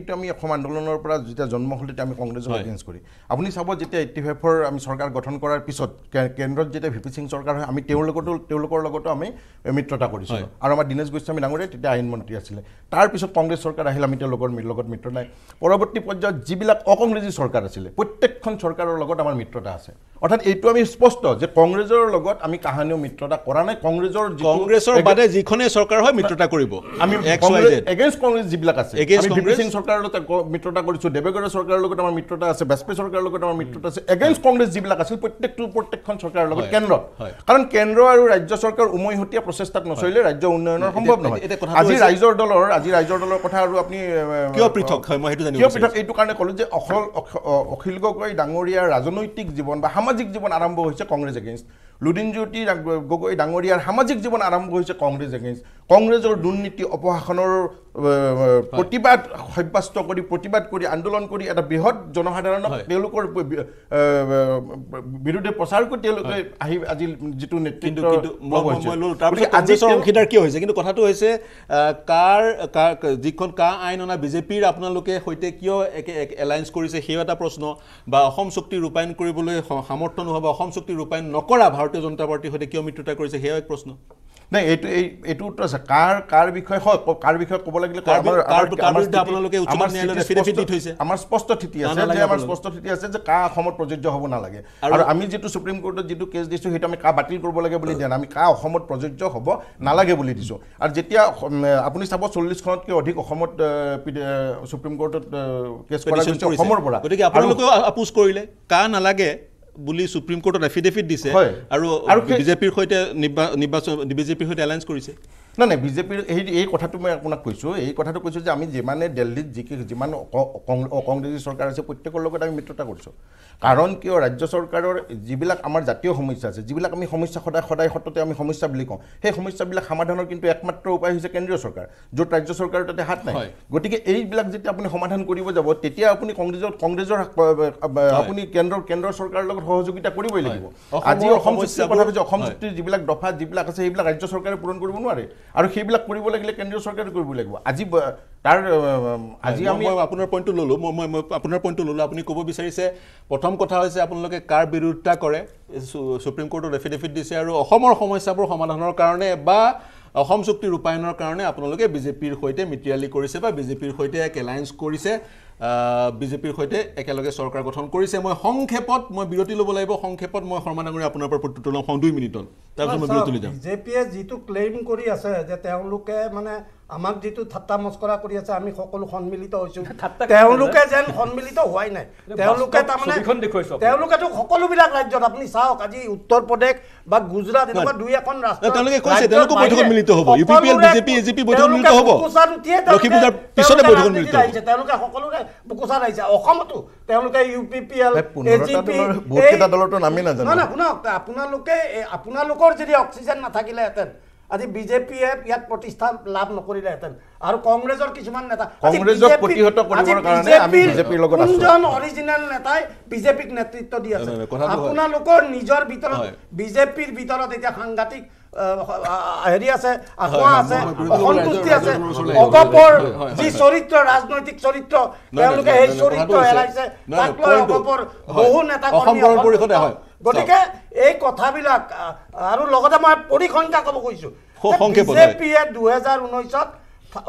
eta ami Assam andolonor pora jeta jonmo hole ami Congress against kori apuni sabot jeta 85 or ami sarkar gothon korar pisot kendrot jeta VP Singh sarkar hoy ami teolokor logoto ami mitrota korisilu aru amar Dinesh Goswami dangore teta ain montri asile tar pisot Congress sarkar ahil ami teolokor logot mitra nai poroborti porjay jibilak Congress sarkar asile prottekkhon sarkarer logot amar mitrota ase অর্থাৎ এইটো আমি স্পষ্ট যে কংগ্ৰেছৰ লগত আমি কাহানিও মিত্ৰতা কৰা নাই কংগ্ৰেছৰ বাদে যিখনে সৰকাৰ হয় মিত্ৰতা কৰিব আমি এগেইনষ্ট কংগ্ৰেছ জিবিলাক আছে আমি বিপিসিং সৰকাৰৰ লগত মিত্ৰতা কৰিছো দেবেগৰৰ সৰকাৰৰ লগত আমাৰ মিত্ৰতা আছে বেছপে সৰকাৰৰ লগত আমাৰ মিত্ৰতা আছে এগেইনষ্ট কংগ্ৰেছ জিবিলাক আছে প্ৰত্যেকখন সৰকাৰৰ লগত কেন্দ্ৰ কাৰণ কেন্দ্ৰ আৰু ৰাজ্য সৰকাৰ উমৈহতীয়া প্ৰচেষ্টাত নচলিলে ৰাজ্য উন্নয়নৰ সম্ভৱ নহয় আজি ৰাইজৰ দলৰ কথা আৰু আপুনি কিয় পৃথক হয় মই হেতু জানিব কিয় পৃথক এইটো কাৰণে কলো যে অখিল গগৈ ডাঙৰীয়া ৰাজনৈতিক জীৱন বা সামাজিক জীৱন আৰম্ভ হৈছে কংগ্ৰেছ এগেইনষ্ট লুডিনজুটি গগৈ ডাঙৰীয়াৰ সামাজিক জীৱন আৰম্ভ হৈছে কংগ্ৰেছ এগেইনষ্ট কংগ্ৰেছৰ দুৰ্নীতি অপহাসনৰ প্ৰতিবাদ সব্যস্ত কৰি প্ৰতিবাদ কৰি আন্দোলন কৰি এটা বৃহৎ জনসাধাৰণক তেওঁলোকৰ বিৰুদ্ধে প্ৰচাৰ কৰি তেওঁলোকে আহি আজি যেটো নেতৃত্ব কিন্তু মই ললো তাৰপিছত আজিৰ অংশীদাৰ কি হৈছে কিন্তু কথাটো হৈছে কাৰ যিখন কা আইন অনা বিজেপিৰ আপোনালোকে হৈতে কিয় এলায়েন্স কৰিছে সেই এটা প্ৰশ্ন বা অসম শক্তি ৰূপায়ণ কৰিবলৈ সমৰ্থন হ'ব অসম শক্তি ৰূপায়ণ নকৰা ভাৰতীয় জনতা পাৰ্টি হৈতে কিয় মিত্ৰতা কৰিছে সেই এক প্ৰশ্ন নাই এইটো আছে কাৰ বিষয় হয় কাৰ বিষয় ক'ব লাগিলে আমাৰ স্পষ্ট স্থিতি আছে যে কা অসমৰ প্ৰযোজ্য হ'ব নালাগে আৰু আমি যেটো সুপ্ৰিম কোৰ্টত যেটো কেছ দিছো সেইটো আমি কা বাতিল কৰিব লাগে বুলি দেন আমি কা অসমত প্ৰযোজ্য হ'ব নালাগে বুলি দিছো আৰু যেতিয়া আপুনি চাব 40 খনতকৈ অধিক অসমত সুপ্ৰিম কোৰ্টত কেছ কৰা হৈছে অসমৰ পৰা গতিকে আপোনালোকে আপোচ কৰিলে কা নালাগে বুলি সুপ্ৰিম কোৰ্টত এফিডেভিট দিছে আৰু বিজেপিৰ হৈতে নিৰ্বাচন বিজেপিৰ হৈতে এলায়েন্স কৰিছে না বিজেপিৰ এই কথাটো মই আপোনাক কৈছো যে আমি যেমানে দিল্লীত যিমান কংগ্ৰেছ সৰকাৰ আছে প্ৰত্যেকৰ লগত আমি মিত্ৰতা কৰিছো কাৰণ কিয় ৰাজ্য সৰকাৰৰ যিবিলাক আমাৰ জাতীয় সমস্যা আছে যিবিলাক আমি সমস্যা সদায় হটতে আমি সমস্যা বুলি কওঁ সেই সমস্যাবিলাক সমাধানৰ কিন্তু একমাত্ৰ উপায় হৈছে কেন্দ্ৰীয় সৰকাৰ যত ৰাজ্য সৰকাৰৰ তাতে হাত নাই গতিকে এইবিলাক যেতিয়া আপুনি সমাধান কৰিব যাব তেতিয়া আপুনি কংগ্ৰেছৰ আপুনি কেন্দ্ৰ সৰকাৰৰ লগত সহযোগিতা কৰিবই লাগিব আজি অসম চুক্তিৰ কথা কৈছো অসম চুক্তিৰ যিবিলাক দফা যিবিলাক আছে সেইবিলাক ৰাজ্য সৰকাৰে পূৰণ কৰিব নোৱাৰে আৰু সেইবিলাক কৰিব লাগিলে কেন্দ্ৰীয় সৰকাৰে কৰিব লাগিব আজি আমি আপোনাৰ পইণ্টটো ললো মই আপোনাৰ পইণ্টটো ললো আপুনি ক'ব বিচাৰিছে প্ৰথম কথা হৈছে আপোনালোকে কাৰ বিৰুদ্ধা কৰে সুপ্ৰিম কোৰ্টৰ এফিডেভিট দিছে আৰু অসমৰ সমস্যাবোৰ সমাধানৰ কাৰণে বা অসম চুক্তি ৰূপায়ণৰ কাৰণে আপোনালোকে বিজেপিৰ হৈতে মিত্ৰালি কৰিছে বা বিজেপিৰ হৈতে এক এলায়েন্স কৰিছে বিজেপিৰ হৈতে একেলগে সৰকাৰ গঠন কৰিছে মই সংক্ষেপত মই বিৰতি ল'ব লাগিব সংক্ষেপত মই শৰ্মানাগৰি আপোনাৰ পৰা পট্টু লম 2 মিনিটত তাৰপিছত মই বিৰতি লৈ যাম জেপিএ যেটো ক্লেইম কৰি আছে যে তেওঁলোকে মানে আমাক যেটো ঠাট্টা মস্কৰা কৰি আছে আমি সকলো সম্মিলিত হৈছো তেওঁলোকে যেন সম্মিলিত হোৱাই নাই তেওঁলোকে তাৰ মানে বিখন দেখুৱাইছো তেওঁলোকেটো সকলো বিলাক ৰাজ্যত আপুনি চাওক আজি উত্তৰ প্ৰদেশ বা গুজৰাট এনেকুৱা দুই এখন ৰাষ্ট্ৰ তেওঁলোকে কৈছে তেওঁলোকে বৈঠক মিলিত হ'ব ইউপিএল বিজেপি এজিপি বৈঠক মিলিত হ'ব লক্ষীপূজাৰ পিছতে বৈঠক মিলিত হ'ব তেওঁলোকে সকলো বুকুসা রাইছে অসমতো তেওঁলোকে ইউপিপিএল এজিপি বহুত কেটা দলটো নামি না জানো না শুনক আপোনালোকে আপোনালোকৰ যদি অক্সিজেন না থাকিলে হেতেন আজি বিজেপি এ ইয়াত প্ৰতিষ্ঠা লাভ নকৰিলে হেতেন আৰু কংগ্ৰেছৰ কিছুমান নেতা কংগ্ৰেছৰ প্ৰতিহত কৰিবৰ কাৰণে আমি বিজেপিৰ লগত আছো কোনজন অৰিজিনাল নেতাই বিজেপিক নেতৃত্ব দি আছে আপোনালোকৰ নিজৰ ভিতৰত বিজেপিৰ ভিতৰত এটা সাংঘাতিক হেৰি আছে আকোৱা আছে অসন্তুষ্টি আছে অগপৰ যি চৰিত্ৰ ৰাজনৈতিক চৰিত্ৰ তেওঁলোকে এই চৰিত্ৰ হেৰাইছে তাকলৈ অগপৰ বহু নেতা কৰ্মী পৰিষদে হয় গটিকে এই কথাবিলাক আৰু লগতে মই পৰিসংখ্যা কব কৈছো বিজেপি 2019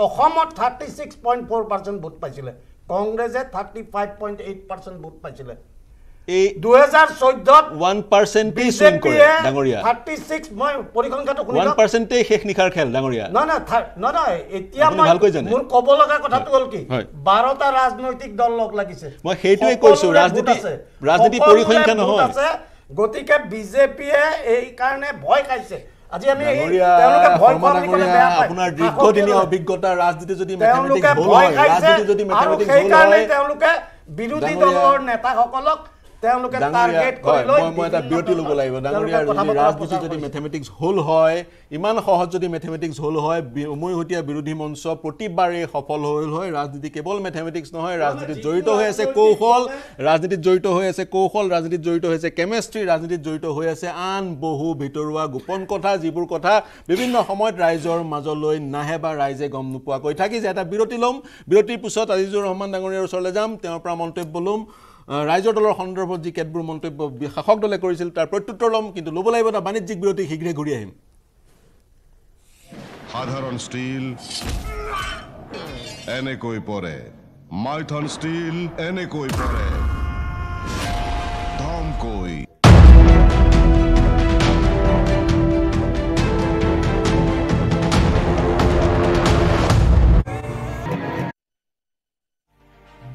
অসমত 36.4% ভোট পাইছিল কংগ্ৰেছে 35.8% ভোট পাইছিল এই 2014 1% পি সুইং কৰে ডাঙৰিয়া 36 মই পৰিসংখ্যাটো কোন 1% তে শেষ নিখাৰ খেল ডাঙৰিয়া না না না না এতিয়া মই মোৰ কব লগা কথাটো হ'ল কি 12টা ৰাজনৈতিক দল লগ লাগিছে মই হেইটোই কৈছো ৰাজনীতি পৰিসংখ্যা নহয় গতিকে বিজেপি এই কাৰণে ভয় খাইছে আজি আমি তেওঁলোকে ভয় কৰা নিকলে বেয়া পায় আপোনাৰ দীৰ্ঘদিনীয় অভিজ্ঞতা ৰাজনীতি যদি মেথমেটিক্স ভয় ৰাজনীতি যদি মেথমেটিক্স ভয় কাৰণে তেওঁলোকে বিৰোধী দলৰ নেতাসকলক তেওঁলোকে টাৰ্গেট কৰি লৈ মই এটা বিউটি লব লাগিব ডাঙৰীয়া ৰাজনীতি যদি ম্যাথমেটিক্স হোল হয় ইমান সহজ যদি ম্যাথমেটিক্স হোল হয় মই হতিয়া বিৰোধী মঞ্চ প্ৰতিবাৰে সফল হ'ল হয় ৰাজনীতি কেৱল ম্যাথমেটিক্স নহয় ৰাজনীতি জড়িত হৈ আছে কৌশল ৰাজনীতি জড়িত হৈ আছে কৌশল ৰাজনীতি জড়িত হৈ আছে কেমিষ্ট্ৰি ৰাজনীতি জড়িত হৈ আছে আন বহু ভিতৰুৱা গোপন কথা যিবোৰ কথা বিভিন্ন সময়ত ৰাইজৰ মাজলৈ নাহে বা ৰাইজে গম নোপোৱা কৈ থাকি যে এটা বিৰতি লম বিৰতিৰ পিছত আজিজুৰ ৰহমান ডাঙৰীয়াৰ ওচৰলৈ যাম তেওঁৰ পৰা মন্তব্য লম ৰাইজৰ দলৰ সন্দৰ্ভত যি কেতবোৰ মন্তব্য শাসক দলে কৰিছিল তাৰ প্ৰত্যুত্তৰ লম কিন্তু ল'ব লাগিব এটা বাণিজ্যিক বিৰতি শীঘ্ৰে ঘূৰি আহিম সাধাৰণ ষ্টীল এনেকৈ পৰে মাইথন ষ্টীল এনেকৈ পৰে ধমকৈ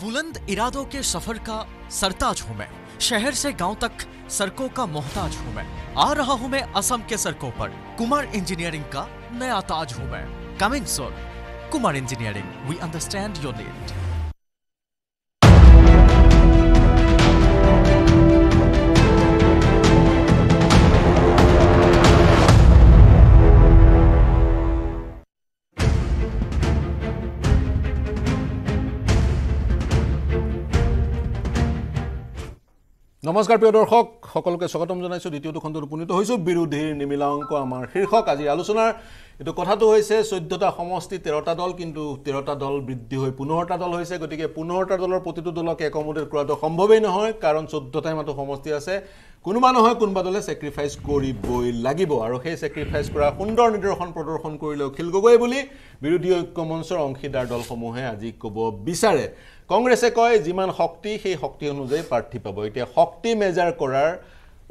बुलंद इरादों के सफर का सरताज हूं मैं, शहर से गांव तक सड़कों का मोहताज हूं मैं। आ रहा हूं मैं असम के सड़कों पर, कुमार इंजीनियरिंग का नया ताज हूं मैं। Coming soon, Kumar engineering, we understand your need. নমস্কাৰ প্ৰিয় দৰ্শক সকলোকে স্বাগতম জনাইছো দ্বিতীয়টো খণ্ডত উপনীত হৈছো বিৰোধীৰ নিমিলা অংক আমাৰ শীৰ্ষক আজি আলোচনাৰ এটো কথাটো হৈছে 14টা সমষ্টি 13টা দল কিন্তু 13টা দল বৃদ্ধি হৈ 15টা দল হৈছে গতিকে 15টা দলৰ প্ৰতিটো দলক একমোডেট কৰাটো সম্ভৱেই নহয় কাৰণ 14টাই মাত্ৰ সমষ্টি আছে কোনোবা নহয় কোনোবা দলে স্যাক্ৰিফাইস কৰিবই লাগিব আৰু সেই স্যাক্ৰিফাইস কৰা সুন্দৰ নিদৰ্শন প্ৰদৰ্শন কৰিলে অখিল গগৈ বুলি বিৰোধী ঐক্য মঞ্চৰ অংশীদাৰ দলসমূহে আজি ক'ব বিচাৰে কংগ্ৰেছে কয় যিমান শক্তি সেই শক্তি অনুযায়ী প্ৰাৰ্থী পাব এতিয়া শক্তি মেজাৰ কৰাৰ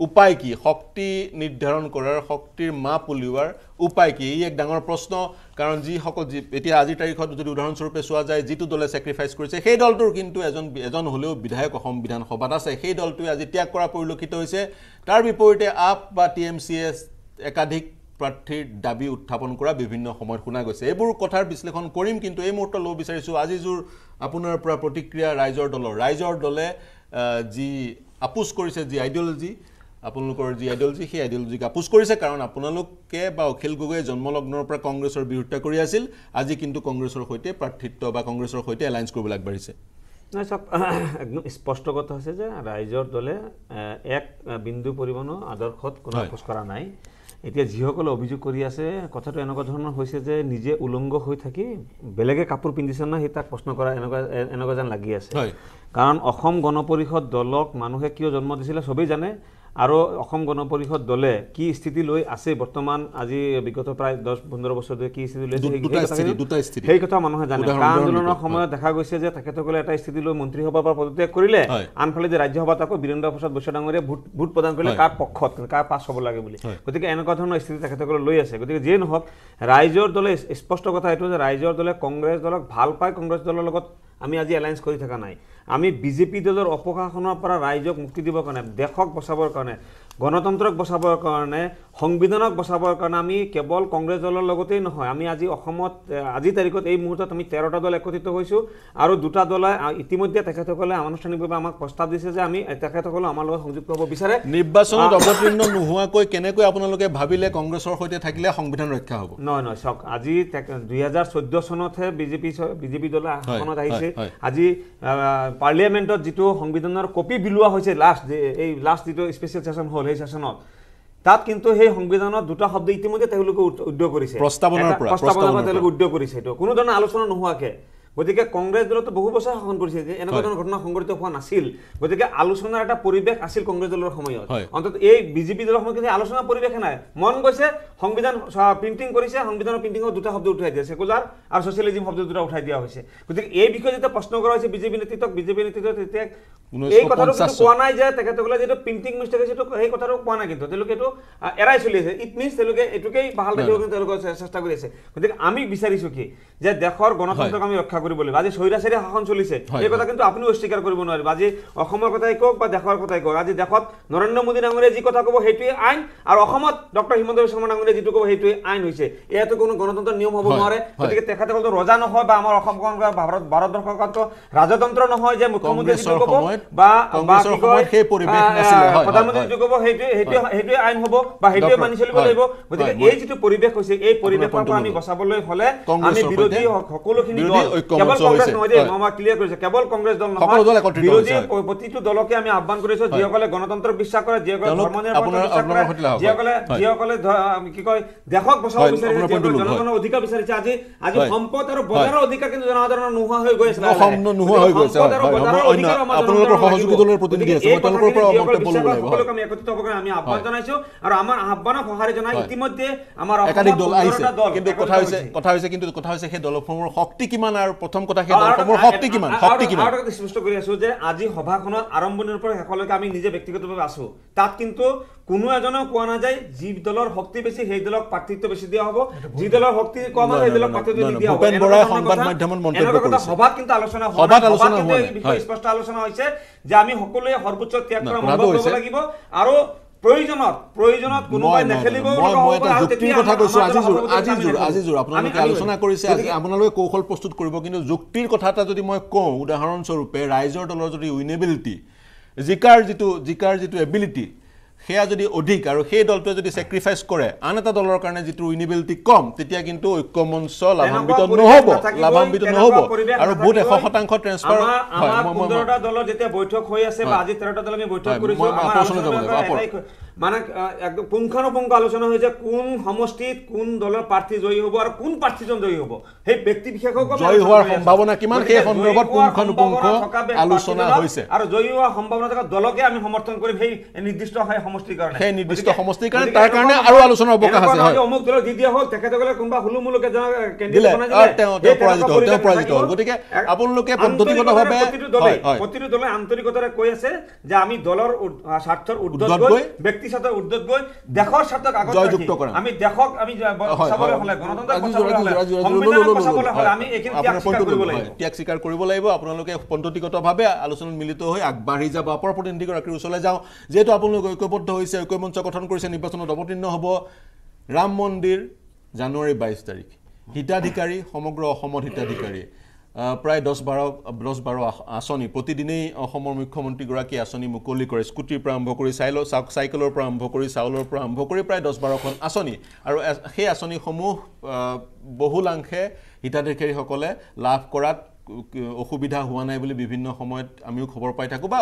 উপায় কি শক্তি নিৰ্ধাৰণ কৰাৰ শক্তিৰ মাপ উলিওৱাৰ উপায় কি এক ডাঙৰ প্ৰশ্ন কাৰণ যি সকল এতিয়া আজি তাৰিখত যদি উদাহৰণ স্বৰূপে সোৱা যায় যেটো দলে স্যাক্ৰিফাইস কৰিছে সেই দলটোৰ কিন্তু এজন হলেও বিধায়ক অসম বিধানসভাত আছে সেই দলটোই আজি ত্যাগ কৰা পৰিলক্ষিত হৈছে তাৰ বিপৰীতে আপ বা টিএমসিএস একাধিক প্ৰাৰ্থীৰ দাবী উত্থাপন কৰা বিভিন্ন সময়ত শুনা গৈছে এইবোৰ কথাৰ বিশ্লেষণ কৰিম কিন্তু এই মুহূৰ্তত লৈ বিচাৰিছো আজিজুৰ আপোনাৰ পৰা প্ৰতিক্ৰিয়া ৰাইজৰ দলে যি আপোচ কৰিছে যি আইডিঅলজি আপোনালোকৰ যি আইডিঅলজি সেই আইডিঅলজিক আপোচ কৰিছে কাৰণ আপোনালোকে বা অখিল গগৈ জন্মলগ্নৰ পৰা কংগ্ৰেছৰ বিৰোধিতা কৰি আছিল আজি কিন্তু কংগ্ৰেছৰ সৈতে প্ৰাৰ্থিত্ব বা কংগ্ৰেছৰ সৈতে এলায়েন্স কৰিব লাগবাৰিছে না সব একদম স্পষ্ট কথা আছে যে ৰাইজৰ দলে এক বিন্দু পৰিমাণ আদৰ্শত কোনো আপোচ কৰা নাই এতিয়া যিসকল অভিযোগ কৰি আছে কথাটো এনেকুৱা ধৰণৰ হৈছে যে নিজে উলংগ হৈ থাকি বেলেগে কাপোৰ পিন্ধিছে না হিতাক প্ৰশ্ন কৰা এনেকুৱা যেন লাগি আছে কাৰণ অসম গণ পৰিষদ দলক মানুহে কিয় জন্ম দিছিল সবেই জানে আৰু অসম গণ পৰিষদ দলে কি স্থিতি লৈ আছে বৰ্তমান আজি বিগত প্ৰায় 10-15 বছৰ ধৰি কি স্থিতি লৈ আছে সেই কথা মানুহে জানে আন্দোলনৰ সময়ত দেখা গৈছে যে তেখেতসকলে এটা স্থিতি লৈ মন্ত্ৰীসভাৰ পৰা পদত্যাগ কৰিলে আনফালে যে ৰাজ্যসভাত আকৌ বীৰেন্দ্ৰ প্ৰসাদ বৈশ্য ডাঙৰীয়া ভোট প্ৰদান কৰিলে কাৰ পক্ষত কাৰ পাছ হ'ব লাগে বুলি গতিকে এনেকুৱা ধৰণৰ স্থিতি তেখেতসকলে লৈ আছে গতিকে যিয়ে নহওক ৰাইজৰ দলে স্পষ্ট কথা এইটো যে ৰাইজৰ দলে কংগ্ৰেছ দলক ভাল পায় কংগ্ৰেছ দলৰ লগত আমি আজি এলায়েন্স কৰি থকা নাই আমি বিজেপি দলৰ অপকাৰণৰ পৰা ৰাইজক মুক্তি দিবৰ কাৰণে দেশক বচাবৰ কাৰণে গণতন্ত্ৰক বসাবৰ কাৰণে সংবিধানক বসাবৰ কাৰণে আমি কেৱল কংগ্ৰেছ দলৰ লগতেই নহয় আমি আজি অসমত আজি তাৰিখত এই মুহূৰ্তত আমি 13টা দল একত্ৰিত হৈছো আৰু দুটা দল ইতিমধ্যে তেখেতসকলে আনুষ্ঠানিকভাৱে আমাক প্ৰস্তাৱ দিছে যে আমি তেখেতসকল আমাৰ লগত সংযুক্ত হ'ব বিচাৰে নিৰ্বাচনত অৱতীৰ্ণ নোহোৱাকৈ কেনেকৈ আপোনালোকে ভাবিলে কংগ্ৰেছৰ সৈতে থাকিলে সংবিধান ৰক্ষা হ'ব নহয় নহয় শক আজি 2014 চনতহে বিজেপি দল আহ্বানত আহিছে আজি পাৰ্লিয়ামেন্টত যেটো সংবিধানৰ কপি বিলুৱা হৈছে লাষ্ট এই লাষ্ট যেটো স্পেশাল সেশন হ'ল এই সেশনত তাত কিন্তু হে সংবিধানৰ দুটা শব্দ ইতিমধ্যে তেওঁলোকে উদ্যোগ কৰিছে প্ৰস্তাৱনাৰ পৰা তেওঁলোকে উদ্যোগ কৰিছে তো কোনো ধৰণৰ আলোচনা নোহোৱাকে গতিকে কংগ্ৰেছ দলত বহু বছৰ শাসন কৰিছে যে এনেকুৱা ঘটনা সংঘটিত হোৱা নাছিল গতিকে আলোচনাৰ এটা পৰিবেশ আছিল কংগ্ৰেছ দলৰ সময়ত অন্তত এই বিজেপি দলৰ সময়ত কিন্তু আলোচনা পৰিবেশ নাই মন গৈছে সংবিধান প্ৰিন্টিং কৰিছে সংবিধানৰ প্ৰিন্টিঙৰ দুটা শব্দ উঠাই দিছে সেকুলাৰ আৰু সোশিয়ালিজম শব্দ দুটা উঠাই দিয়া হৈছে গতিকে এই বিষয়ে যেতিয়া প্ৰশ্ন কৰা হৈছে বিজেপি নেতৃত্বক তেতিয়া এই কথাটো কিন্তু কোৱা নাই যে তেখেতসকলে যেটো প্ৰিন্টিং মিষ্টেক হৈছে তো এই কথাটো কোৱা নাই কিন্তু তেওঁলোকে এটো এৰাই চলিছে ইট মিন্স তেওঁলোকে এটুকেই ভাল ৰাখিব তেওঁলোকে চেষ্টা কৰি আছে গতিকে আমি বিচাৰিছো কি যে দেশৰ গণতন্ত্ৰক আমি ৰক্ষা কৰিব লাগিব আজি সৈৰাচেৰি শাসন চলিছে এই কথা কিন্তু আপুনি অস্বীকাৰ কৰিব নোৱাৰে আজি অসমৰ কথাই কক বা দেশৰ কথাই কক আজি দেশত নৰেন্দ্ৰ মোদী ডাঙৰীয়া যি কথা কব হেতুই আইন আৰু অসমত ডক্টৰ হিমন্ত বিশ্ব শৰ্মা ডাঙৰীয়া যিটো কব হেতুই আইন হৈছে এয়াতো কোনো গণতন্ত্ৰৰ নিয়ম হ'ব নোৱাৰে গতিকে তেখেতসকল ৰজা নহয় বা আমাৰ অসমখন ভাৰতবৰ্ষখন ৰাজতন্ত্ৰ নহয় যে মুখ্যমন্ত্ৰী যিটো কব বা বাকি সময় সেই পৰিৱেশ নাছিল হয় প্ৰধানমন্ত্ৰী যিটো কব হেতুই আইন হ'ব বা হেতুই মানি চলিব লাগিব গতিকে এই যিটো পৰিৱেশ হৈছে এই পৰিৱেশক আমি বচাবলৈ হলে আমি বিৰোধী সকলোখিনি কেবল কংগ্ৰেস নহয় যে মামা ক্লিয়াৰ কৰিছে কেবল কংগ্ৰেস দল নহয় সকলো দল একত্ৰিত হৈছে প্ৰতিটো দলকে আমি আহ্বান কৰিছো যিসকলে গণতন্ত্ৰক বিশ্বাস কৰে যিসকলে ধৰ্মনিৰপেক্ষ বিশ্বাস কৰে যিসকলে কি কয় দেখক বসাব বিচাৰে জনগণৰ অধিকাৰ বিচাৰিছে আজি সম্পদ আৰু বজাৰৰ অধিকাৰ কিন্তু জনসাধাৰণৰ নোহোৱা হৈ গৈছে সম্পদ আৰু বজাৰৰ অধিকাৰ আপোনালোকৰ সহযোগী দলৰ প্ৰতিনিধি আছে তেওঁলোকৰ পৰা মন্তব্য ল'ব লাগিব সকলোক আমি একত্ৰিত হ'ব কাৰণে আমি আহ্বান জনাইছো আৰু আমাৰ আহ্বানক সহাৰি জনাই ইতিমধ্যে আমাৰ একাধিক দল আহিছে কিন্তু কথা হৈছে কিন্তু কথা হৈছে সেই দলসমূহৰ শক্তি কিমান আৰু প্ৰথম কথা কি দলসমূহৰ শক্তি কিমান আৰু এটা স্পষ্ট কৰি আছো যে আজি সভাখনৰ আৰম্ভণিৰ পৰা হেকলৈকে আমি নিজে ব্যক্তিগতভাৱে আছো তাত কিন্তু কোনো এজনো কোৱা না যায় যি দলৰ শক্তি বেছি সেই দলক প্ৰাৰ্থিত্ব বেছি দিয়া হ'ব যি দলৰ শক্তি কম সেই দলক প্ৰাৰ্থিত্ব দিয়া হ'ব বৰা সংবাদ মাধ্যমৰ মন্তব্য কৰিছে সভাত কিন্তু আলোচনা হ'ব সভাত কিন্তু এই বিষয়ে স্পষ্ট আলোচনা হৈছে যে আমি সকলোৱে সৰ্বোচ্চ ত্যাগ কৰা মনোভাৱ ল'ব লাগিব আৰু প্ৰয়োজনত কোনোবাই নেখেলিব কথা কৈছো আজি জোৰ আপোনালোকে আলোচনা কৰিছে আজি আপোনালোকে কৌশল প্ৰস্তুত কৰিব কিন্তু যুক্তিৰ কথা এটা যদি মই কওঁ উদাহৰণ স্বৰূপে ৰাইজৰ দলৰ যদি উইনেবিলিটি জিকাৰ যিটো এবিলিটি হেয়া যদি অধিক আৰু সেই দলটো যদি স্যাক্ৰিফাইস কৰে আন এটা দলৰ কাৰণে যিটো উইনেবিলিটি কম তেতিয়া কিন্তু ঐক্যমঞ্চ লাভান্বিত নহব আৰু বহুত 100% ট্ৰান্সফাৰ হয় আমাৰ 15টা দলৰ যেতিয়া বৈঠক হৈ আছে বা আজি 13টা দল আমি বৈঠক কৰিছো আমাৰ আলোচনা যাব মানে একদম পুংখানুপুংখ আলোচনা হৈছে কোন সমষ্টিত কোন দলৰ প্ৰাৰ্থী জয়ী হ'ব আৰু কোন প্ৰাৰ্থীজন জয়ী হ'ব সেই ব্যক্তি বিশেষকক জয়ী হোৱাৰ সম্ভাৱনা কিমান সেই সন্দৰ্ভত পুংখানুপুংখ আলোচনা হৈছে আৰু জয়ী হোৱা সম্ভাৱনা থকা দলকে আমি সমৰ্থন কৰিম সেই নিৰ্দিষ্ট সমষ্টিৰ কাৰণে তাৰ কাৰণে আৰু আলোচনা অবকাশ আছে হয় অমুক দলৰ দি দিয়া হ'ল তেখেতসকলে কোনবা হুলুমুলকে কেন্দ্ৰীয় বনাই দিলে তেওঁ পৰাজিত হ'ল গতিকে আপোনালোকে পদ্ধতিগতভাৱে প্ৰতিটো দলে আন্তৰিকতাৰে কৈ আছে যে আমি দলৰ স্বাৰ্থৰ উদ্যত গৈ ব্যক্তিগতৰ উদ্যত গৈ দেশৰ স্বাৰ্থক আগত জয়যুক্ত কৰা আমি দেশক আমি সবৰে হলে গণতন্ত্ৰৰ সবৰে হলে আমি এখিনি ত্যাগ স্বীকাৰ কৰিব লাগিব আপোনালোকে পদ্ধতিগতভাৱে আলোচনাত মিলিত হৈ আগবাঢ়ি যাব অপৰ প্ৰতিনিধিৰ ৰাখি ওচৰলৈ যাওঁ যেহেতু আপোনালোকে ঐক্যবদ্ধ হৈছে ঐক্যমঞ্চ গঠন কৰিছে নিৰ্বাচনত অৱতীৰ্ণ হ'ব ৰাম মন্দিৰ জানুৱাৰী 22 তাৰিখ হিতাধিকাৰী সমগ্ৰ অসমত হিতাধিকাৰী প্ৰায় 10-12 আসনি প্ৰতিদিনেই অসমৰ মুখ্যমন্ত্ৰীগৰাকী আসনি মুকলি কৰে স্কুটিৰ পৰা আৰম্ভ কৰি চাইকেলৰ পৰা আৰম্ভ কৰি চাউলৰ পৰা আৰম্ভ কৰি প্ৰায় 10-12খন আসনি আৰু সেই আসনিসমূহ বহুলাংশে হিতাধিকাৰীসকলে লাভ কৰাত অসুবিধা হোৱা নাই বুলি বিভিন্ন সময়ত আমিও খবৰ পাই থাকো বা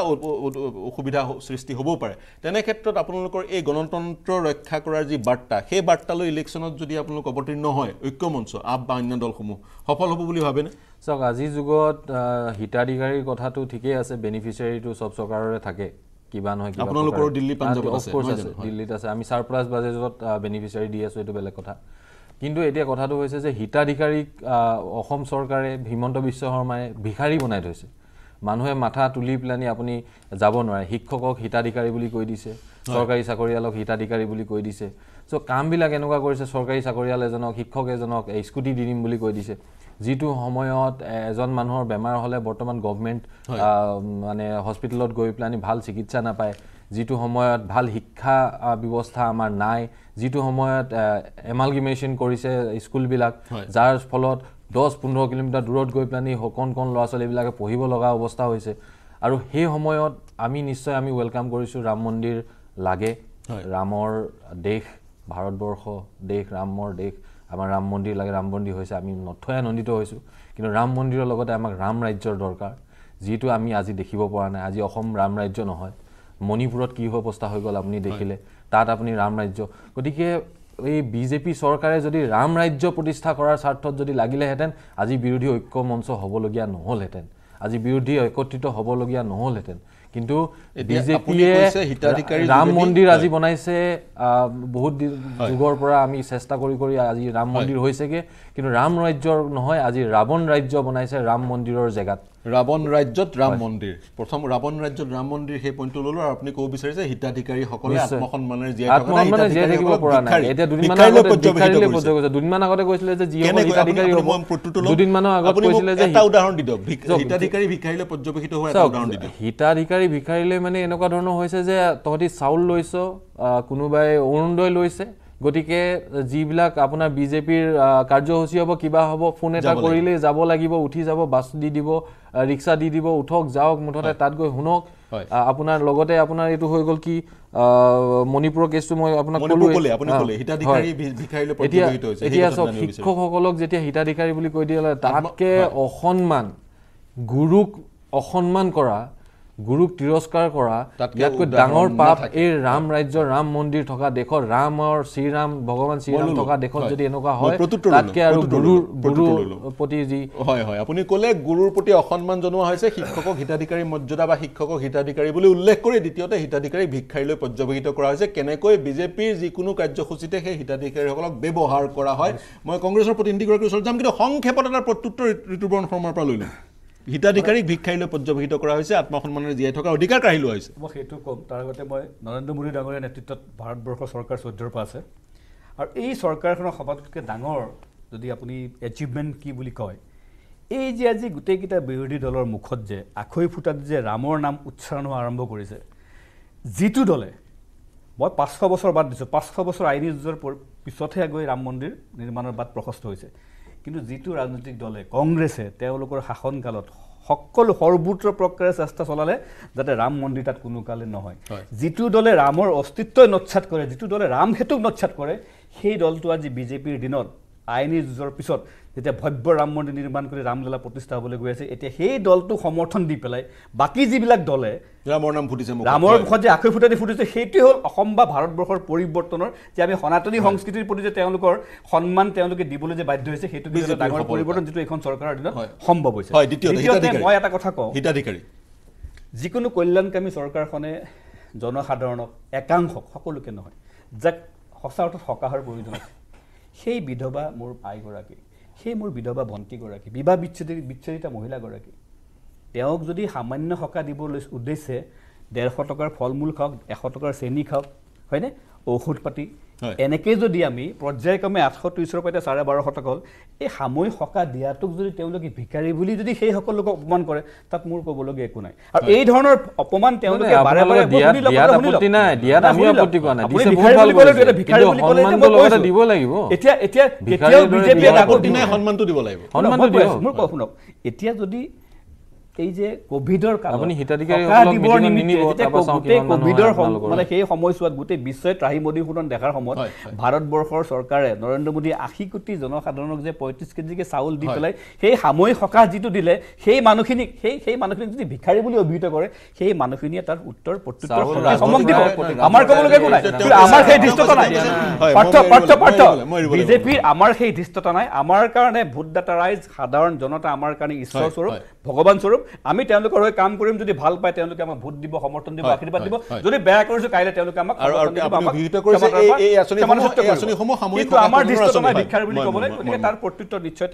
অসুবিধা সৃষ্টি হ'ব পাৰে তেনে ক্ষেত্ৰত আপোনালোকৰ এই গণতন্ত্ৰ ৰক্ষা কৰাৰ যি বাৰ্তা সেই বাৰ্তালৈ ইলেকশ্যনত যদি আপোনালোক অৱতীৰ্ণ হয় ঐক্যমঞ্চ আপ বা অন্য দলসমূহ সফল হ'ব বুলি ভাবেনে চাওক আজিৰ যুগত হিতাধিকাৰীৰ কথাটো ঠিকেই আছে বেনিফিচিয়াৰীটো সব চৰকাৰৰে থাকে কিবা নহয় কিবা আপোনালোকৰ দিল্লী পাঞ্জাৱত আছে দিল্লীত আছে আমি সাৰপ্লাস বাজেটত বেনিফিচিয়াৰী দি আছো এটো বেলেগ কথা কিন্তু এতিয়া কথাটো হৈছে যে হিতাধিকাৰীক অসম চৰকাৰে হিমন্ত বিশ্ব শৰ্মায়ে ভিখাৰী বনাই থৈছে মানুহে মাথা তুলি প্লানি আপুনি যাব নোৱাৰে শিক্ষকক হিতাধিকাৰী বুলি কৈ দিছে চৰকাৰী চাকৰিয়ালক হিতাধিকাৰী বুলি কৈ দিছে সো কামবিলাক এনেকুৱা কৰিছে চৰকাৰী চাকৰিয়াল এজনক শিক্ষক এজনক স্কুটি দি দিম বুলি কৈ দিছে যেটো সময়ত এজন মানুহৰ বেমাৰ হলে বৰ্তমান গৱৰ্ণমেণ্ট মানে হস্পিটেলত গৈ প্লানি ভাল চিকিৎসা নাপায় jitu homoyat bhal hikha bibostha amar nai jitu homoyat amalgamation korise school bilak jar pholot 10-15 kilometer durot goi plani kon kon loa chole bilake pohibo loga obostha hoise aru he homoyat ami nischoy ami welcome korisu ram mondir lage ramor desh bharatborsho desh ramor desh amar ram mondir lage ram bondi hoise ami nothoya nondito hoisu kintu ram mondirer logote amak ram rajyor dorkar যেটো আমি আজি দেখিব পৰা নাই আজি অসম ৰাম ৰাজ্য নহয় মণিপুৰত কি হৈ অৱস্থা হৈ গল আপুনি দেখিলে তাত আপুনি ৰাম ৰাজ্য গতিকে এই বিজেপি সৰকাৰে যদি ৰাম ৰাজ্য প্ৰতিষ্ঠা কৰাৰ স্বাৰ্থত যদি লাগিলে হেতেন আজি বিৰোধী ঐক্য মঞ্চ হ'বলগিয়া নহল হেতেন আজি বিৰোধী ঐক্যটিত হ'বলগিয়া নহল হেতেন কিন্তু বিজেপি কৈছে হিতাধিকাৰী ৰাম মন্দিৰ আজি বনাইছে বহুত যুগৰ পৰা আমি চেষ্টা কৰি কৰি আজি ৰাম মন্দিৰ হৈছেগে কিন্তু ৰাম ৰাজ্যৰ নহয় আজি ৰাৱণ ৰাজ্য বনাইছে ৰাম মন্দিৰৰ জেগাত ৰাবণ ৰাজ্যত ৰাম মন্দিৰ প্ৰথম ৰাবণ ৰাজ্যত ৰাম মন্দিৰ হে পয়েন্ট ললো আৰ আপনি কো বিচাৰিছে হিতাধিকাৰী সকলে আত্মসন্মানৰ জিয়া থকা হিতাধিকাৰীৰ পৰা নাই এটা দুদিনমানৰ আগতে কৈছিল যে জিও হিতাধিকাৰী দুদিনমানৰ আগত কৈছিল যে এটা উদাহৰণ দি দিও হিতাধিকাৰী ভিখাৰীলে পৰ্যবেক্ষিত হোৱা এটা উদাহৰণ দি দিও হিতাধিকাৰী ভিখাৰীলে মানে এনেকুৱা ধৰণৰ হৈছে যে তহতি চাউল লৈছ কোনোবাই অৰুণদয় লৈছে গটিকে জিবিলাক আপনা বিজেপিৰ কাৰ্যসূচী হ'ব কিবা হ'ব ফোন এটা কৰিলে যাব লাগিব উঠি যাব বাস দি দিব ৰিক্সা দি দিব উঠক যাওক মুঠতে তাত গৈ হুনক আপোনাৰ লগতে আপোনাৰ এটো হৈ গল কি মণিপুৰ কেছটো মই আপোনাক ক'লে আপুনি ক'লে হিতাধিকাৰী ভিখাৰীলৈ পৰিৱৰ্তিত হৈছে এতিয়া সব শিক্ষকসকলক যেতিয়া হিতাধিকাৰী বুলি কৈ দিলে তাতকে অসন্মান গুৰুক অসন্মান কৰা গুৰুক তিৰস্কাৰ কৰা ইয়াতকৈ ডাঙৰ পাপ এই ৰাম ৰাজ্যৰ ৰাম মন্দিৰ থকা দেখৰ ৰামৰ শ্ৰীৰাম ভগৱান শ্ৰীৰাম থকা দেখৰ যদি এনেকুৱা হয় তাতকে আৰু গুৰুৰ প্ৰতি যি হয় আপুনি ক'লে গুৰুৰ প্ৰতি অসন্মান জনোৱা হৈছে শিক্ষকক হিতাধিকাৰী মৰ্যাদা বা শিক্ষকক হিতাধিকাৰী বুলি উল্লেখ কৰি দ্বিতীয়তে হিতাধিকাৰী ভিক্ষাৰীলৈ পৰ্যবেক্ষিত কৰা হৈছে কেনেকৈ বিজেপিৰ যি কোনো কাৰ্যসূচীতে সেই হিতাধিকাৰীসকলক ব্যৱহাৰ কৰা হয় মই কংগ্ৰেছৰ প্ৰতিনিধি গৰাকীৰ ওচৰত যাম কিন্তু সংক্ষেপত এটা প্ৰত্যুত্তৰ ঋতুবৰণ শৰ্মাৰ পৰা লৈলো হিতাধিকাৰীক ভিক্ষাৰীলৈ পৰ্যবেক্ষিত কৰা হৈছে আত্মসন্মানৰ জিয়াই থকা অধিকাৰ কাঢ়ি লোৱা হৈছে মই সেইটো কম তাৰ আগতে মই নৰেন্দ্ৰ মোদী ডাঙৰীয়াৰ নেতৃত্বত ভাৰতবৰ্ষৰ চৰকাৰ 14ৰ পৰা আছে আৰু এই চৰকাৰখনৰ সবাতকৈ ডাঙৰ যদি আপুনি এচিভমেণ্ট কি বুলি কয় এই যে আজি গোটেইকেইটা বিৰোধী দলৰ মুখত যে আখৈ ফুটাত যে ৰামৰ নাম উচ্চাৰণ আৰম্ভ কৰিছে যিটো দলে মই 500 বছৰ বাদ দিছো 500 বছৰ আইনী যুঁজৰ পিছতহে গৈ ৰাম মন্দিৰ নিৰ্মাণৰ বাট প্ৰশস্ত হৈছে কিন্তু যেটো ৰাজনৈতিক দলে কংগ্ৰেছে তেওলোকৰ শাসন কালত সকল সৰ্বোচ্চ প্ৰকাৰে চেষ্টা চলালে যাতে ৰাম মন্দিৰ তাত কোনো কালে নহয় যেটো দলে ৰামৰ অস্তিত্বই নচ্ছাত কৰে যেটো দলে ৰাম হেতুক নচ্ছাত কৰে সেই দলটো আজি বিজেপিৰ দিনত আইনী যুঁজৰ পিছত যেতিয়া ভব্য ৰাম মন্দিৰ নিৰ্মাণ কৰি ৰামলীলা প্ৰতিষ্ঠা হ'বলৈ গৈ আছে এতিয়া সেই দলটো সমৰ্থন দি পেলাই বাকি যিবিলাক দলে ৰামৰ নাম ফুটিছে ৰামৰ মুখত যে আখৈ ফুটানি ফুটিছে সেইটোৱে হ'ল অসম বা ভাৰতবৰ্ষৰ পৰিৱৰ্তনৰ যে আমি সনাতনী সংস্কৃতিৰ প্ৰতি যে তেওঁলোকৰ সন্মান তেওঁলোকে দিবলৈ যে বাধ্য হৈছে সেইটো কিন্তু ডাঙৰ পৰিৱৰ্তন যিটো এখন চৰকাৰৰ দিনত সম্ভৱ হৈছে হয় দ্বিতীয়তে মই এটা কথা কওঁ হিতাধিকাৰী যিকোনো কল্যাণকামী চৰকাৰখনে জনসাধাৰণক একাংশক সকলোকে নহয় যাক সঁচা অৰ্থত সকাহৰ প্ৰয়োজন আছে সেই বিধবা মোৰ আইগৰাকী সেই মোৰ বিধবা ভণ্টিগৰাকী বিবাহ বিচ্ছেদিতা মহিলাগৰাকী তেওঁক যদি সামান্য হকা দিবলৈ উদ্দেশ্যে 150 টকাৰ ফলমূল খাওক 100 টকাৰ চেনি খাওক হয়নে ঔষধ পাতি এনেকৈ যদি আমি পৰ্যায়ক্ৰমে 830ৰ পৰা 1250 টকা হ'ল এই সাময়িক হকা দিয়াটোক যদি তেওঁলোকে ভিখাৰী বুলি যদি সেই সকল লোকক অপমান কৰে তাত মোৰ ক'বলগীয়া একো নাই আৰু এই ধৰণৰ অপমান তেওঁলোকে বাৰে বাৰে দিয়াত আপত্তি নাই দিয়াত আমি আপত্তি কৰা নাই দিছে বহুত ভাল কৰিলে এটা ভিখাৰী বুলি ক'লে মই কৈছো দিব লাগিব এতিয়া এতিয়া কেতিয়াও বিজেপি আপত্তি নাই সন্মানটো দিব লাগিব সন্মানটো দিও মোৰ শুনক এতিয়া যদি এই যে কোভিডৰ আপুনি হিতাধিকাৰী সকলক নিনিব তাবা চাওঁতে কোভিডৰ মানে সেই সময়ছোৱাত গোটে বিশ্বই ত্ৰাহি মোদী হুদন দেখাৰ সময়ত ভাৰতবৰ্ষৰ চৰকাৰে নৰেন্দ্ৰ মোদী 80 কোটি জনসাধাৰণক যে 35 কেজিকে চাউল দি পেলাই সেই সাময়িক হকা যিটো দিলে সেই মানুহখিনিক সেই মানুহখিনিক যদি ভিখাৰী বুলি অভিহিত কৰে সেই মানুহখিনিয়ে তাৰ উত্তৰ প্ৰত্যুত্তৰ সমক দিব আমাৰ কবলৈ একো নাই আমাৰ সেই দৃষ্টতা নাই পাৰ্থ বিজেপিৰ আমাৰ সেই দৃষ্টতা নাই আমাৰ কাৰণে ভোটদাতা ৰাইজ সাধাৰণ জনতা আমাৰ কাৰণে ঈশ্বৰ স্বৰূপ ভগৱান স্বৰূপ আমি তেওঁলোকৰ হৈ কাম কৰিম যদি ভাল পায় তেওঁলোকে আমাক ভোট দিব সমৰ্থন দিব আশীৰ্বাদ দিব যদি বেয়া কৰিছো কাইলে তেওঁলোকে আমাক সমৰ্থন দিব আমাক বিহিত কৰিছে এই আচনিসমূহ সাময়িক কিন্তু আমাৰ দৃষ্টিকোণে ভিক্ষাৰী বুলি ক'বলৈ গতিকে তাৰ প্ৰতিত্বৰ নিশ্চয়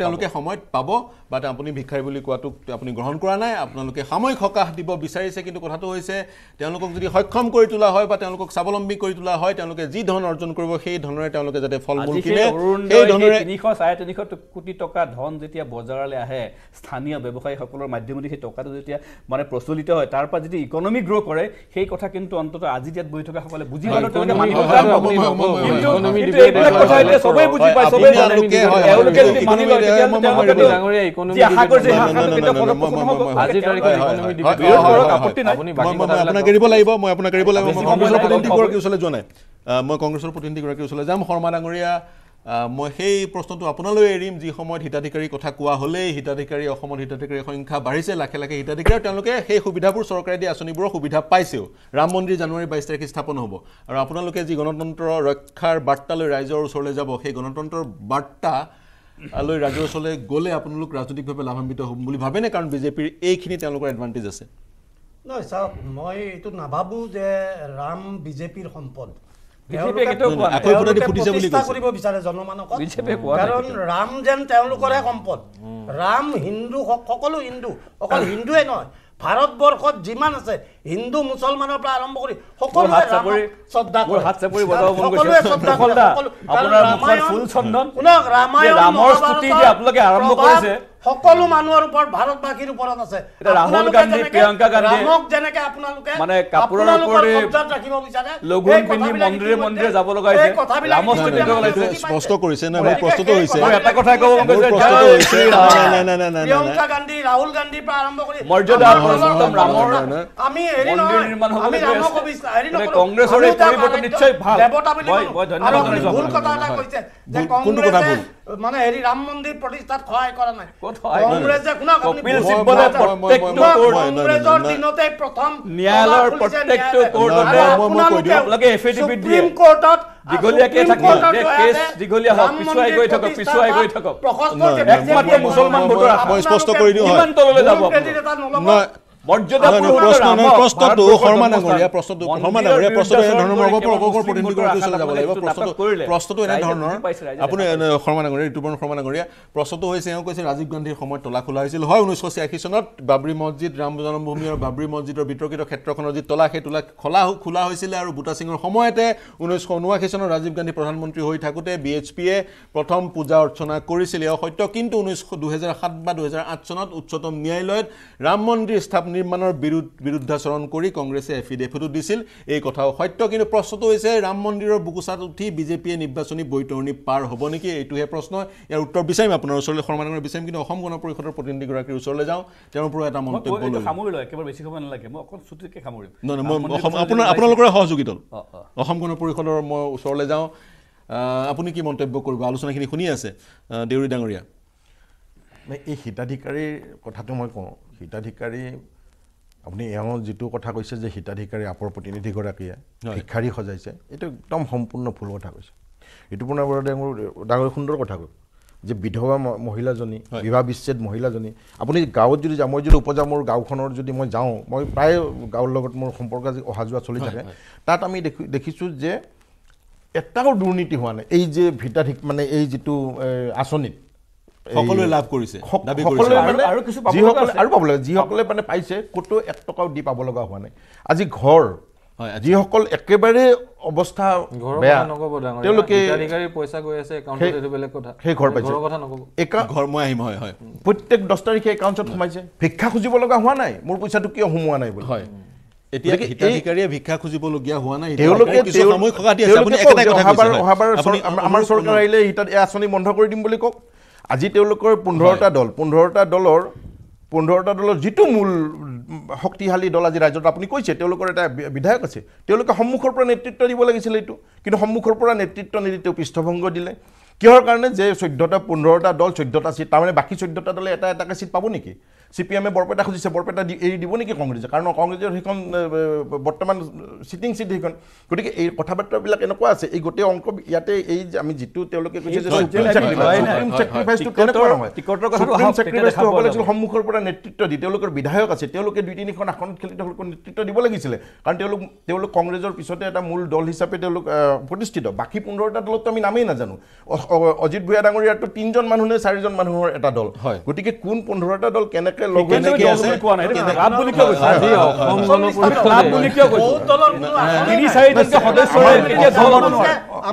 তেওঁলোকে সময়ত পাব বা আপুনি ভিক্ষাৰী বুলি কোৱাটোক আপুনি গ্ৰহণ কৰা নাই আপোনালোকে সাময়িক হকাহ দিব বিচাৰিছে কিন্তু কথাটো হৈছে তেওঁলোকক যদি সক্ষম কৰি তোলা হয় বা তেওঁলোকক স্বাৱলম্বী কৰি তোলা হয় তেওঁলোকে যি ধন অৰ্জন কৰিব সেই ধনৰে তেওঁলোকে যাতে ফলমূল কিনে সেই ধনৰে 300 350 কোটি টকা ধন যেতিয়া বজাৰলৈ আহে স্থানীয় ব্যৱসায়ী সকল বৰণৰ মাধ্যমেদি সেই টকাটো যেতিয়া মানে প্ৰচলিত হয় তাৰ পৰা যদি ইকোনমি গ্ৰ কৰে সেই কথা কিন্তু অন্তত আজি যেত বৈ থকা সকলে বুজি পালে তেনে মানুহ ইকোনমি ডিবেট কথা হলে সবাই বুজি পায় সবাই জানে এওলোকে যদি মানি লয় তেতিয়া ডাঙৰীয়া ইকোনমি আজি তাৰিখে ইকোনমি ডিবেট কৰক আপত্তি নাই আপুনি বাকি কথা আপোনাক কৰিব লাগিব মই আপোনাক কৰিব লাগিব মই কংগ্ৰেছৰ প্ৰতিনিধি গৰাকী ওচৰলৈ যোৱা নাই মই কংগ্ৰেছৰ প্ৰতিনিধি গৰাকী ওচৰলৈ যাম শৰ্মা ডাঙৰীয়া মই সেই প্ৰশ্নটো আপোনালৈ এৰিম যি সময় হিতাধিকাৰী কথা কোৱা হলে হিতাধিকাৰী অসমৰ হিতাধিকাৰী সংখ্যা বাঢ়িছে লাখ লাখ হিতাধিকাৰী তেওঁলোকে সেই সুবিধাবোৰ চৰকাৰে দি আঁচনিবোৰ সুবিধা পাইছেও ৰাম মন্দিৰ জানুৱাৰী 22 তাৰিখে স্থাপন হ'ব আৰু আপোনালোকে যি গণতন্ত্ৰ ৰক্ষাৰ বাৰ্তা লৈ ৰাইজৰ ওচৰলৈ যাব সেই গণতন্ত্ৰৰ বাৰ্তা লৈ ৰাইজৰ ওচৰলৈ গলে আপোনালোক ৰাজনৈতিকভাৱে লাভান্বিত হ'ব বুলি ভাবেনে কাৰণ বিজেপিৰ এইখিনি তেওঁলোকৰ এডভান্টেজ আছে নহয় স্যাৰ মই এটো নাভাবো যে ৰাম বিজেপিৰ সম্পদ कारण राम जेन सम्पद राम हिंदू सकलो हिंदू अकल हिंदुए न ভারতবর্ষত জিমান আছে হিন্দু মুসলমানৰ পৰা আৰম্ভ কৰি সকলোৱে হাত চাপৰি বজাও মন গৈছে আপোনাৰ মুখৰ ফুল চন্দন কোনক ৰামায়ণ ৰামৰ স্তুতি যে আপোনালোকে আৰম্ভ কৰিছে সকলো মানুহৰ ওপৰত ভাৰতবাসীৰ ওপৰত আছে ৰাহুল গান্ধী প্ৰিয়ংকা গান্ধী ৰামক যেনেকে আপোনালোকে মানে কাপুৰৰ ওপৰত শব্দত ৰাখিব বিচাৰে লঘুন পিনি মন্দিৰে মন্দিৰে যাব লগাইছে ৰামৰ স্তুতি কৰাইছে স্পষ্ট কৰিছে না মই প্ৰস্তুত হৈছে মই এটা কথা কব মন গৈছে প্ৰিয়ংকা গান্ধী ৰাহুল গান্ধী পৰা আৰম্ভ কৰি মৰ্যাদা उत्तम रामोर आमी हेरि न आमी राम कविस हेरि न कांग्रेस रे परिवर्तन निश्चय ভাল দেবতা বুলি মই ধন্যবাদ জনাইছো ভুল কথা এটা কৈছে যে কাंग्रेस মানে হেৰি ৰাম মন্দিৰ প্ৰতিষ্ঠা খয় কৰা নাই कांग्रेस যে কোনা কপিল সিব্বলে প্ৰত্যেকটো কোৰ্টৰ দিনতে প্ৰথম ন্যায়ালয়ৰ প্ৰত্যেকটো কোৰ্টতে মই কৈ দিও লাগে এফএডিপি সুপ্ৰিম কোৰ্টত দিগলিয়া কে থাকিল যে কেস দিগলিয়া হক পিছুৱাই গৈ থাকক একমাত্ৰ মুছলমান ভোটৰ মই স্পষ্ট কৰি দিও কিমান তললৈ যাব राजीव गांधी समय तला खोला 1986 सनत बाबरी मस्जिद राम जन्मभूमि और बाबरी मस्जिदर वितर्कित क्षेत्रखन जी तला खोला खोला बुटा सिंह समयते 1979 सन राजीव गांधी प्रधानमंत्री हो थाकोते बीएचपीए प्रथम पूजा अर्चना करिसिल सत्य किन्तु 2007 বা 2008 सनत उच्चतम न्यायालय राम मंदिर स्थापन নিৰ্মাণৰ বিৰুদ্ধাচৰণ কৰি কংগ্ৰেছে এফিডেভিটো দিছিল এই কথাও সত্য কিন্তু প্ৰশ্নটো হৈছে ৰাম মন্দিৰৰ বুকুচাত উঠি বিজেপিয়ে নিৰ্বাচনী বৈতৰণি পাৰ হ'ব নেকি এইটোহে প্ৰশ্ন ইয়াৰ উত্তৰ বিচাৰিম আপোনাৰ ওচৰলৈ শৰ্মানগৰ বিচাৰিম কিন্তু অসম গণ পৰিষদৰ প্ৰতিনিধি গৰাকীৰ ওচৰলৈ যাওঁ তেওঁৰ পৰা এটা মন্তব্য লৈ সামৰি লয় একেবাৰে বেছি কম নালাগে মই অকল ছুটিকে সামৰিম আপোনাৰ আপোনালোকৰ সহযোগী দল অসম গণ পৰিষদৰ মই ওচৰলৈ যাওঁ আপুনি কি মন্তব্য কৰিব আলোচনাখিনি শুনি আছে দেউৰী ডাঙৰীয়া মই এই হিতাধিকাৰীৰ কথাটো মই কওঁ হিতাধিকাৰী আপুনি এওঁ যেটো কথা কৈছে যে হিতাধিকাৰী আপৰ প্ৰতিনিধি গৰাকীয়ে ভিক্ষাৰী সজাইছে এটো একদম সম্পূৰ্ণ ভুল কথা কৈছে ৰিপুন বৰা ডাঙৰ সুন্দৰ কথা কৈছে যে বিধৱা মহিলাজনী বিবাহ বিচ্ছেদ মহিলাজনী আপুনি গাঁৱত যদি যাওঁ মই যদি উপজামৰ গাঁওখনৰ যদি মই যাওঁ মই প্ৰায় গাঁৱৰ লগত মোৰ সম্পৰ্ক আজি অহা যোৱা চলি থাকে তাত আমি দেখিছোঁ যে এটাও দুৰ্নীতি হোৱা নাই এই যে হিতাধিক মানে এই যেটো আচনিত সকলোৱে লাভ কৰিছে দাবী কৰিছে আৰু কিছু পাবলগা যিসকলে মানে পাইছে কটো 1 টকাও দি পাবলগা হোৱা নাই আজি ঘৰ হয় যিসকল একেবাৰে অৱস্থা বেয়া নগব ডাঙৰ তেওঁলোকে হিতাধিকাৰীৰ পইচা গৈ আছে একাউণ্টত এটো বেলেগ কথা সেই ঘৰ পাইছে ঘৰৰ কথা নগব এক ঘৰ মই আহিম হয় হয় প্ৰত্যেক 10 তাৰিখে একাউণ্টত সোমাইছে ভিক্ষা খুজিবলগা হোৱা নাই মোৰ পইচাটো কিয় সোমোৱা নাই বল হয় এতিয়া হিতাধিকাৰীয়ে ভিক্ষা খুজিবলগা হোৱা নাই তেওঁলোকে কিছু সময় খগাতি আছে আপুনি একেটা কথা কৈছে আমাৰ চৰকাৰ আইলে হিতাত আঁচনি বন্ধ কৰি দিম বুলি কক আজি তেওঁলোকৰ 15টা দল 15টা দলৰ যেটো মূল শক্তিশালী দল আজি ৰাজ্যত আপুনি কৈছে তেওঁলোকৰ এটা বিধায়ক আছে তেওঁলোকে সম্মুখৰ পৰা নেতৃত্ব দিব লাগিছিল এইটো কিন্তু সম্মুখৰ পৰা নেতৃত্ব নিদিতে পৃষ্ঠভংগ দিলে কিহৰ কাৰণে যে 14টা 15টা দল 14টা সিট তাৰ মানে বাকি 14টা দলে এটা এটাকৈ সিট পাব নেকি সিপিএমে বৰপেটা খুজিছে বৰপেটা এৰি দিব নেকি কংগ্ৰেছে কাৰণ কংগ্ৰেছৰ সেইখন বৰ্তমান সিটিং সিট সেইখন গতিকে এই কথাবাৰ্তাবিলাক এনেকুৱা আছে এই গোটেই অংক ইয়াতে এই যে আমি যিটো তেওঁলোকে কৈছে যে সুপ্ৰিম চেক্ৰিফাইচটো কেনেকুৱা নহয় টিকটৰ কথাটো সুপ্ৰিম চেক্ৰিফাইচটো হ'ব লাগিছিল সন্মুখৰ পৰা নেতৃত্ব দি তেওঁলোকৰ বিধায়ক আছে তেওঁলোকে 2-3খন আসনত খেলি তেওঁলোকৰ নেতৃত্ব দিব লাগিছিলে কাৰণ তেওঁলোক কংগ্ৰেছৰ পিছতে এটা মূল দল হিচাপে তেওঁলোক প্ৰতিষ্ঠিত বাকী 15টা দলত আমি নামেই নাজানো অজিত ভূঞা ডাঙৰীয়াটো 3জন মানুহ নে 4জন মানুহৰ এটা দল গতিকে কোন 15টা দল কেনে club I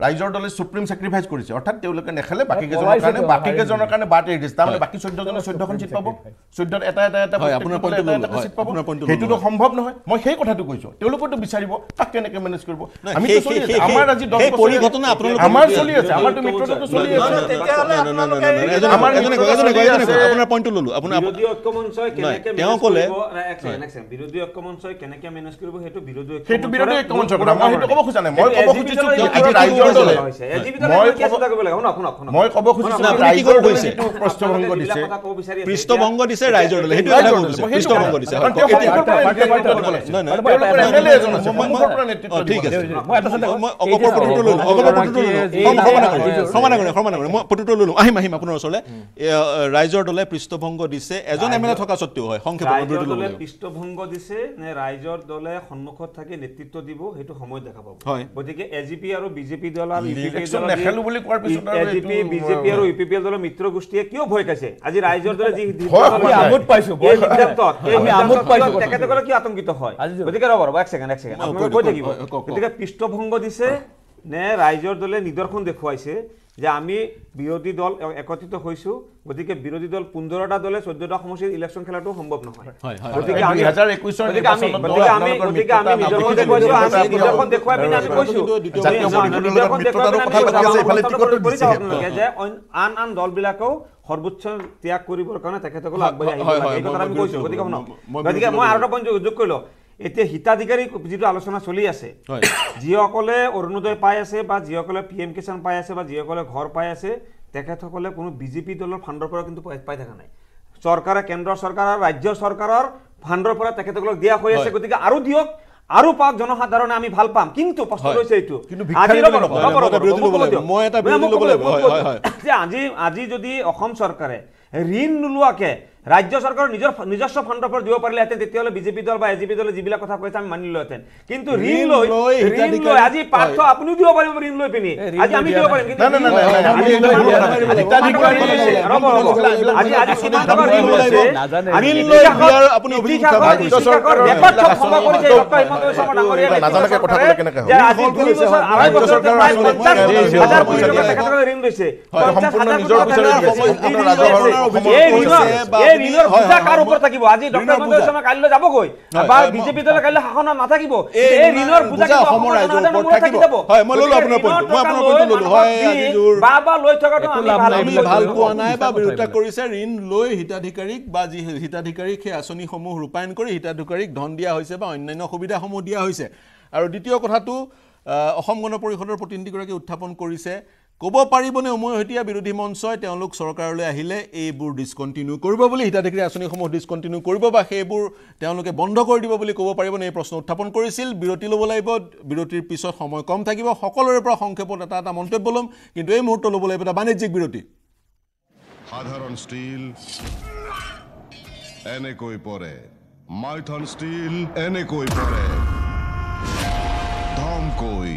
Risor dolle supreme sacrifice kori se. Orthat teulo ke nekhele baki ke zono kane baate edis. Tamle baki $14 cheat pabo. $14 eta. Hoy apuna point to. Hetu to khombhob na hoy. Moi hei kotha to koiso. Teulo ko to bishari bo. Tak ke neke manage korbo. Ami to soli ase. Amar aji $10. Hei pori goto na apuna. Amar soli ase. Amar to mitro to soli ase. Amar ejon apuna point to lolo. Apuna. Birodhi okkon soy keneke. Teo kole. Action. Birodhi okkon soy keneke manage korbo. Hetu birodhi okkon soy. Moi hetu kobo khujane. Moi kobo khujisu. Moi kobo khujisu na raizor hoise pristobongo dise raizor dole hetu eta hoise pristobongo dise no no MLA ejon ase mongor নেতৃত্ব ঠিক আছে মই এটা সাথে অগপটটো ললো পটটো ললো আহিম আপোনাৰ ওচৰলে ৰাইজৰ দলে পৃষ্ঠভংগ দিছে এজন এমএলএ থকা সত্ত্বেও হয় সংক্ষেপ পটটো ললো পৃষ্ঠভংগ দিছে নে ৰাইজৰ দলে সন্মুখত থাকি নেতৃত্ব দিব হেতু সময় দেখা পাব গতিকে এজিপি আৰু বিজেপি দলৰ ইপিপি দলৰ নেখেলু বুলি কোৱাৰ পিছত এজিপি বিজেপি আৰু ইপিপি দলৰ মিত্ৰ গোষ্ঠীয়ে কিয় ভয় কাছে আজি ৰাইজৰ দলে যি আমোদ পাইছো ভয় তেখেতে কলে কি আতংকিত হয় গতিকে ৰবৰ এক সেকেন্ড আপোনাক কৈ থাকিব গতিকে পৃষ্ঠভংগ দিছে নে ৰাইজৰ দলে নিদৰ্শন দেখুৱাইছে যে আমি বিৰোধী দল একত্ৰিত হৈছো গতিকে বিৰোধী দল 15টা দলে 14টা সমষ্টিৰ ইলেকচন খেলাটো সম্ভৱ নহয় গতিকে আমি 2021 চনৰ গতিকে আমি নিদৰ্শন দেখুৱাইছো আমি নিদৰ্শন দেখুৱাই পিনে আমি কৈছো যে আন দলবিলাকও সৰ্বোচ্চ ত্যাগ কৰিবৰ কাৰণে তেখেতসকল আগবাঢ়ি আহিব এই কথা আমি কৈছো গতিকে মই আৰু এটা পঞ্জ যোগ কৰিলো এতে হিতাধিকাৰী যেটো আলোচনা চলি আছে জিঅকলে অৰুণোদয় পাই আছে বা জিঅকলে পিএম কিষাণ পাই আছে বা জিঅকলে ঘৰ পাই আছে তেখেতসকলে কোনো বিজেপি দলৰ ফান্ডৰ পৰা কিন্তু পাই থাকা নাই চৰকাৰে কেন্দ্ৰ চৰকাৰ আৰু ৰাজ্য চৰকাৰৰ ফান্ডৰ পৰা তেখেতসকলক দিয়া হৈ আছে গতিকে আৰু দিওক আৰু পাক জনসাধাৰণে আমি ভাল পাম কিন্তু প্ৰশ্ন হৈছে এইটো আজি যদি অসম চৰকাৰে ঋণ নুলুৱাকে রাজ্য সরকার নিজস্ব ফান্ড পর দিব পারলে হেতেন তেতিয়ালে বিজেপি দল বা এজিপি দল জিবিলা কথা কইছে আমি মানি লতেন কিন্তু ঋণ লই আজি পার্থ আপনিও দিব পারিব ঋণ লই পিনি আজি আমি দিব পারিম কিন্তু না আজি সীমা দবা ঋণ লইছে ঋণ লই বিয়ার আপনি অভিযোগ রাজ্য সরকার রেকর্ড ক্ষমা করে যে ডক্টর হিমন্ত বিশ্ব ডাঙৰীয়া নাজানাকে কথা কলে কেনে হয় আজি 2 বছৰ আড়াই বছৰ ধৰে 50000 কোটি টাকা তেখেতসকলে ঋণ লৈছে সম্পূৰ্ণ নিজৰ বিচাৰে আপোনাৰ ৰাজভৰণৰ অভিযোগ ৰিলৰ ভিটা কাৰ ওপৰত থাকিব আজি ডক্টৰ মন্দিৰ সময় কালিলৈ যাব গৈ বা বিজেপি দলৰ কালিলৈ শাসন নাথাকিব এই ৰিলৰ ভিটা কি অসমৰ ৰাইজৰ ওপৰত থাকিব হয় মই ললো আপোনাৰ পইণ্ট মই আপোনাৰ পইণ্ট ললো হয় আজি জোৰ বাবা লৈ থকাটো আমি ভাল পোৱা নাই বা বিৰোধিতা কৰিছে ঋণ লৈ হিতাধিকাৰীক বা যি হিতাধিকাৰীক সেই আঁচনিসমূহ ৰূপায়ণ কৰি হিতাধিকাৰীক ধন দিয়া হৈছে বা অন্যান্য সুবিধাসমূহ দিয়া হৈছে আৰু দ্বিতীয় কথাটো অসম গণ পৰিষদৰ প্ৰতিনিধিগৰাকী উত্থাপন কৰিছে Kobo paribone omohetia birodhi monsoy teolok sorkarole ahile ebur discontinue koribo boli hitadikari asoni somo discontinue koribo ba hebur teoloke bondo kori dibo boli kobo paribone ei proshno utthapan korisil biroti lobo laibo birotir pisor somoy kom thakibo hokolore pora songkhepot eta montobyo lom kintu ei muhurto lobo laibo ta banijjik biroti sadharon steel ene koi pore mython steel ene koi pore dham koi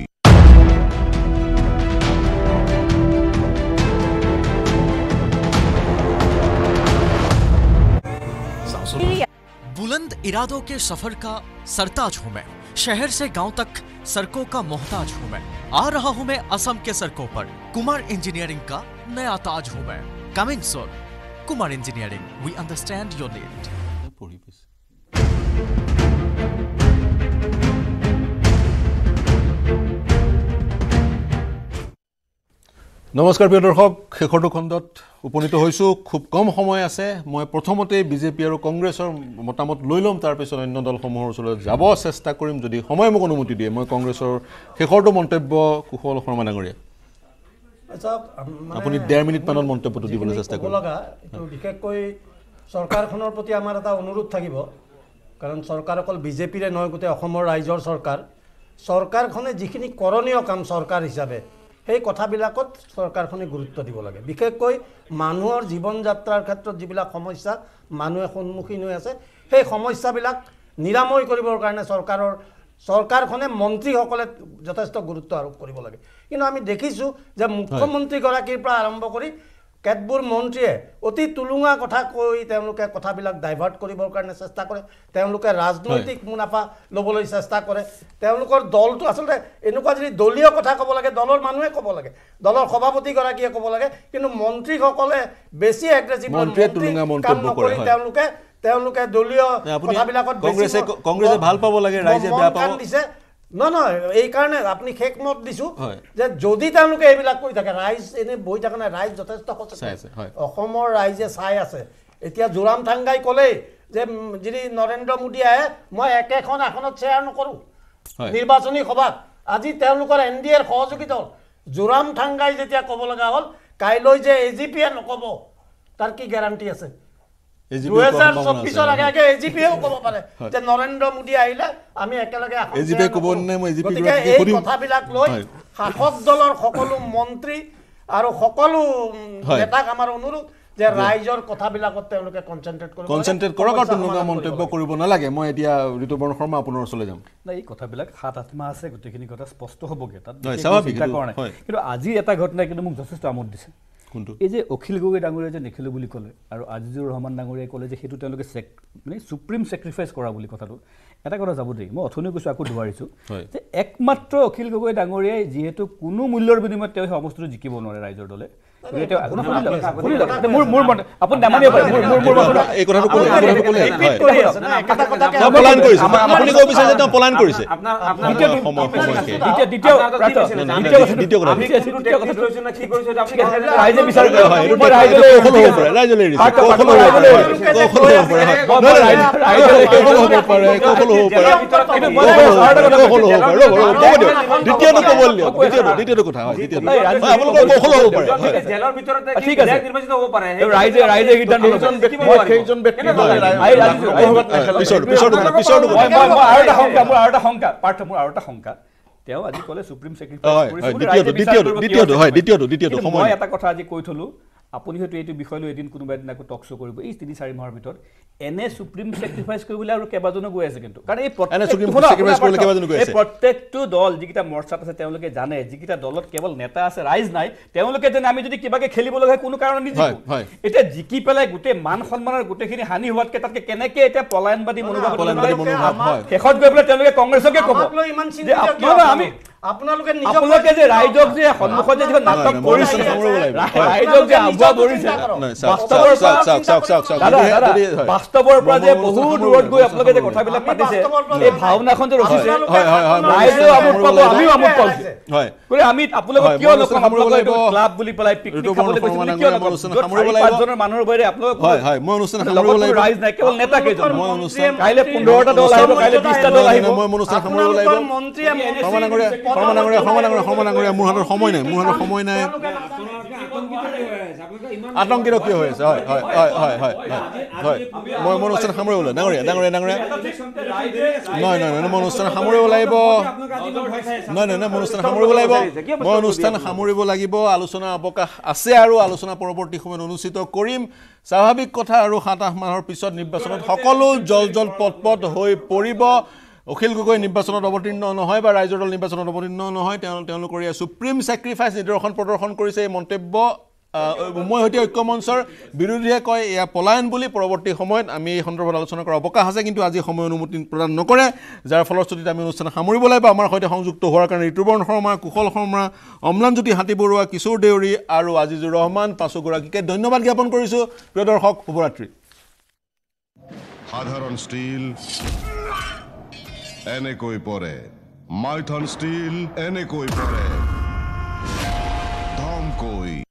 बुलंद इरादों के सफर का सरताज हूँ मैं, शहर से गांव तक सड़कों का मोहताज हूँ मैं। आ रहा हूँ मैं असम के सड़कों पर, कुमार इंजीनियरिंग का नया ताज हूँ मैं। Coming soon, Kumar engineering, we understand your need. নমস্কাৰ প্ৰিয় দৰ্শক খেখটো খণ্ডত উপনীত হৈছো খুব কম সময় আছে মই প্ৰথমতে বিজেপি আৰু কংগ্ৰেছৰ মতামত লৈ লম তাৰ পিছত অন্য দলসমূহৰ ওচৰত যাব চেষ্টা কৰিম যদি সময় মোক অনুমতি দিয়ে মই কংগ্ৰেছৰ খেখটো মন্তব্য কুশল শৰ্মা ডাঙৰীয়া আচ্ছা আপুনি 10 মিনিট মানৰ মন্তব্যটো দিবলৈ চেষ্টা কৰিম এইটো বিশেষকৈ সৰকাৰখনৰ প্ৰতি আমাৰ এটা অনুৰোধ থাকিব কাৰণ সৰকাৰ অকল বিজেপিৰে নহয় গতে অসমৰ ৰাইজৰ সৰকাৰ সৰকাৰখনে যিখিনি কৰণীয় কাম সৰকাৰ হিচাপে এই কথাবিলাকত সৰকাৰখনে গুৰুত্ব দিব লাগে বিশেষকৈ মানুহৰ জীৱন যাত্ৰাৰ ক্ষেত্ৰত যিবিলাক সমস্যা মানুহে সন্মুখীন হৈ আছে সেই সমস্যাবিলাক নিৰাময় কৰিবৰ কাৰণে সৰকাৰখনে মন্ত্ৰীসকলে যথেষ্ট গুৰুত্ব আৰোপ কৰিব লাগে কিন্তু আমি দেখিছো যে মুখ্যমন্ত্ৰী গৰাকীৰ পৰা আৰম্ভ কৰি কেতবোৰ মন্ত্ৰীয়ে অতি তুলুঙা কথা কৈ তেওঁলোকে কথাবিলাক ডাইভাৰ্ট কৰিবৰ কাৰণে চেষ্টা কৰে তেওঁলোকে ৰাজনৈতিক মুনাফা লবলৈ চেষ্টা কৰে তেওঁলোকৰ দলটো আসলে এনেকুৱা যদি দলীয় কথা ক'ব লাগে দলৰ মানুহে ক'ব লাগে দলৰ সভাপতি গৰাকীয়ে ক'ব লাগে কিন্তু মন্ত্ৰীসকলে বেছি এগ্ৰেসিভ মন্ত্ৰীয়ে তুলুঙা মন্তব্য কৰে তেওঁলোকে তেওঁলোকে দলীয় কথাবিলাকত কংগ্ৰেছে ভাল পাব লাগে ৰাইজে বেয়া পাব No, no, এই কারণে আপনি খেক মত দিছো যে যদি তালুকে এইবিলাক কই থাকে রাইজ এনে বই থাকে না রাইজ যথেষ্ট আছে অসমৰ ৰাইজে চাই আছে এতিয়া জোৰাম ঠাংগাই কলে যে যদি নৰেন্দ্ৰ মোদী আহে মই একেখন এখনত চেয়াৰ নকৰো নিৰ্বাচনী সভা আজি তেওঁলোকৰ এনডিএৰ সহযোগী দল জোৰাম ঠাংগাই যেতিয়া কব লগা হল কাইলৈ যে এজিপিয়ে নকব তাৰ কি গ্যাৰান্টি আছে নৰেন্দ্ৰ মোদী আহিলে আমি একেলগে কথাবিলাক লৈ শাসক দলৰ সকলো মন্ত্ৰী আৰু সকলো নেতাক আমাৰ অনুৰোধ যে ৰাইজৰ কথাবিলাকত তেওঁলোকে কনসেন্ট্ৰেট কৰক আৰু তুলুঙা মন্তব্য কৰিব নালাগে মই এতিয়া ঋতুপৰ্ণ শৰ্মা আপোনাৰ ওচৰলৈ যাম না এই কথাবিলাক সাত আত্মা আছে গতিখিনি কথা স্পষ্ট হ'বগে তাত কিন্তু আজি এটা ঘটনা কিন্তু মোক যথেষ্ট আমোদ দিছে এই যে অখিল গগৈ ডাঙৰীয়া যে নেখেলো বুলি ক'লে আৰু আজিজুৰ ৰহমান ডাঙৰীয়াই ক'লে যে সেইটো তেওঁলোকে মানে সুপ্ৰিম স্যাক্ৰিফাইস কৰা বুলি কথাটো এটা কথা যাব দেই মই অথনি কৈছো আকৌ দুৱাৰিছো যে একমাত্ৰ অখিল গগৈ ডাঙৰীয়াই যেহেতু কোনো মূল্যৰ বিনিময়ত তেওঁ সমস্তটো জিকিব নোৱাৰে ৰাইজৰ দলে দ্বিতীয়টো জেলৰ ভিতৰত ঠিক আছে নিৰ্বাচিত হ'ব পাৰে ৰাইজে ৰাইজে গিটান দুজন ব্যক্তি হয় সেইজন ব্যক্তি হয় পিছৰ আৰু এটা সংখ্যা পাৰ্থ মোৰ আৰু এটা সংখ্যা তেওঁ আজি ক'লে সুপ্ৰিম সেক্ৰেটাৰী কৰিছে দ্বিতীয়টো সময় এটা কথা আজি কৈ থলো আপুনি হয়তো এইটো বিষয় লৈ এদিন কোনোবা দিনা টক শো কৰিব এই 3-4 মাহৰ ভিতৰত এনে সুপ্ৰিম সেক্ৰিফাইস কৰিবলৈ আৰু কেবাজনো গৈ আছে কিন্তু কাৰণ এই প্ৰত্যেকটো দল যিটা মৰ্চাত আছে তেওঁলোকে জানে যিটা দলত কেৱল নেতা আছে ৰাইজ নাই তেওঁলোকে জানে আমি যদি কিবাকে খেলিব লগা কোনো কাৰণ নিদিব এটা জিকি পেলাই গুটে মান সন্মানৰ গুটেখিনি হানি হোৱাতকে তাতকে কেনেকে এটা পলায়নবাদী মনোভাৱ হয় শেষত গৈ পেলাই তেওঁলোকে কংগ্ৰেছকে ক'ব যে আপোনা আমি আপোনালোকে নিজকে যে ৰাইজক যে সন্মুখত যে নাটক কৰিছে ৰাইজক যে আগুৱা কৰিছে বাস্তৱৰ পৰা যে বহু দূৰত গৈ আপোনালোকে যে কথাবিলাক পাতিছে এই ভাৱনাখন যে ৰচিছে ৰাইজে আমোদ পাব আমিও আমোদ পাইছে হয় গৰে আমি আপোনালোকে কিয় লোক সামৰিব লাগিব ক্লাব বুলি পেলাই পিকনিক খাবলৈ কৈছে কিয় সামৰিব লাগিব পাঁচজনৰ মানুহৰ বাইৰে আপোনালোক হয় মই অনুষ্ঠান সামৰিব লাগিব ৰাইজ নাই কেৱল নেতা কেজন মই অনুষ্ঠান কাইলে 15টা দল আহিব কাইলে 20টা দল আহিব মই অনুষ্ঠান সামৰিব লাগিব মন্ত্ৰী আমি সমানাগৰীয়া মোৰ হাতৰ সময় নাই আতংকিত কিয় হৈ আছে হয় হয় হয় হয় হয় হয় মই অনুষ্ঠান সামৰি ওলাই ডাঙৰীয়া নহয় নহয় মই অনুষ্ঠান সামৰিব লাগিব মই অনুষ্ঠান সামৰিব লাগিব আলোচনা অৱকাশ আছে আৰু আলোচনা পৰৱৰ্তী সময়ত অনুষ্ঠিত কৰিম স্বাভাৱিক কথা আৰু 7-8 মাহৰ পিছত নিৰ্বাচনত সকলো জল পটপট হৈ পৰিব অখিল গগৈ নিৰ্বাচনত অৱতীৰ্ণ নহয় বা ৰাইজৰ দল নিৰ্বাচনত অৱতীৰ্ণ নহয় তেওঁলোকৰ এই সুপ্ৰিম সেক্ৰিফাইচ নিদৰ্শন প্ৰদৰ্শন কৰিছে এই মন্তব্য মই হয়তো ঐক্যমঞ্চৰ বিৰোধীয়ে কয় এয়া পলায়ন বুলি পৰৱৰ্তী সময়ত আমি এই সন্দৰ্ভত আলোচনা কৰাৰ অৱকাশ আছে কিন্তু আজি সময় অনুমতি প্ৰদান নকৰে যাৰ ফলস্বৰূপে আমি অনুষ্ঠান সামৰিব লাগিব আমাৰ সৈতে সংযুক্ত হোৱাৰ কাৰণে ঋতুপৰ্ণ শৰ্মা কুশল শৰ্মা অম্লানজ্যোতি হাতীবৰুৱা কিশোৰ দেউৰী আৰু আজিজুৰ ৰহমান পাঁচোগৰাকীকে ধন্যবাদ জ্ঞাপন কৰিছোঁ প্ৰিয় দৰ্শক শুভৰাত্ৰি এনে কই পৰে মাইথন স্টিল এনে কই পৰে Home Koi.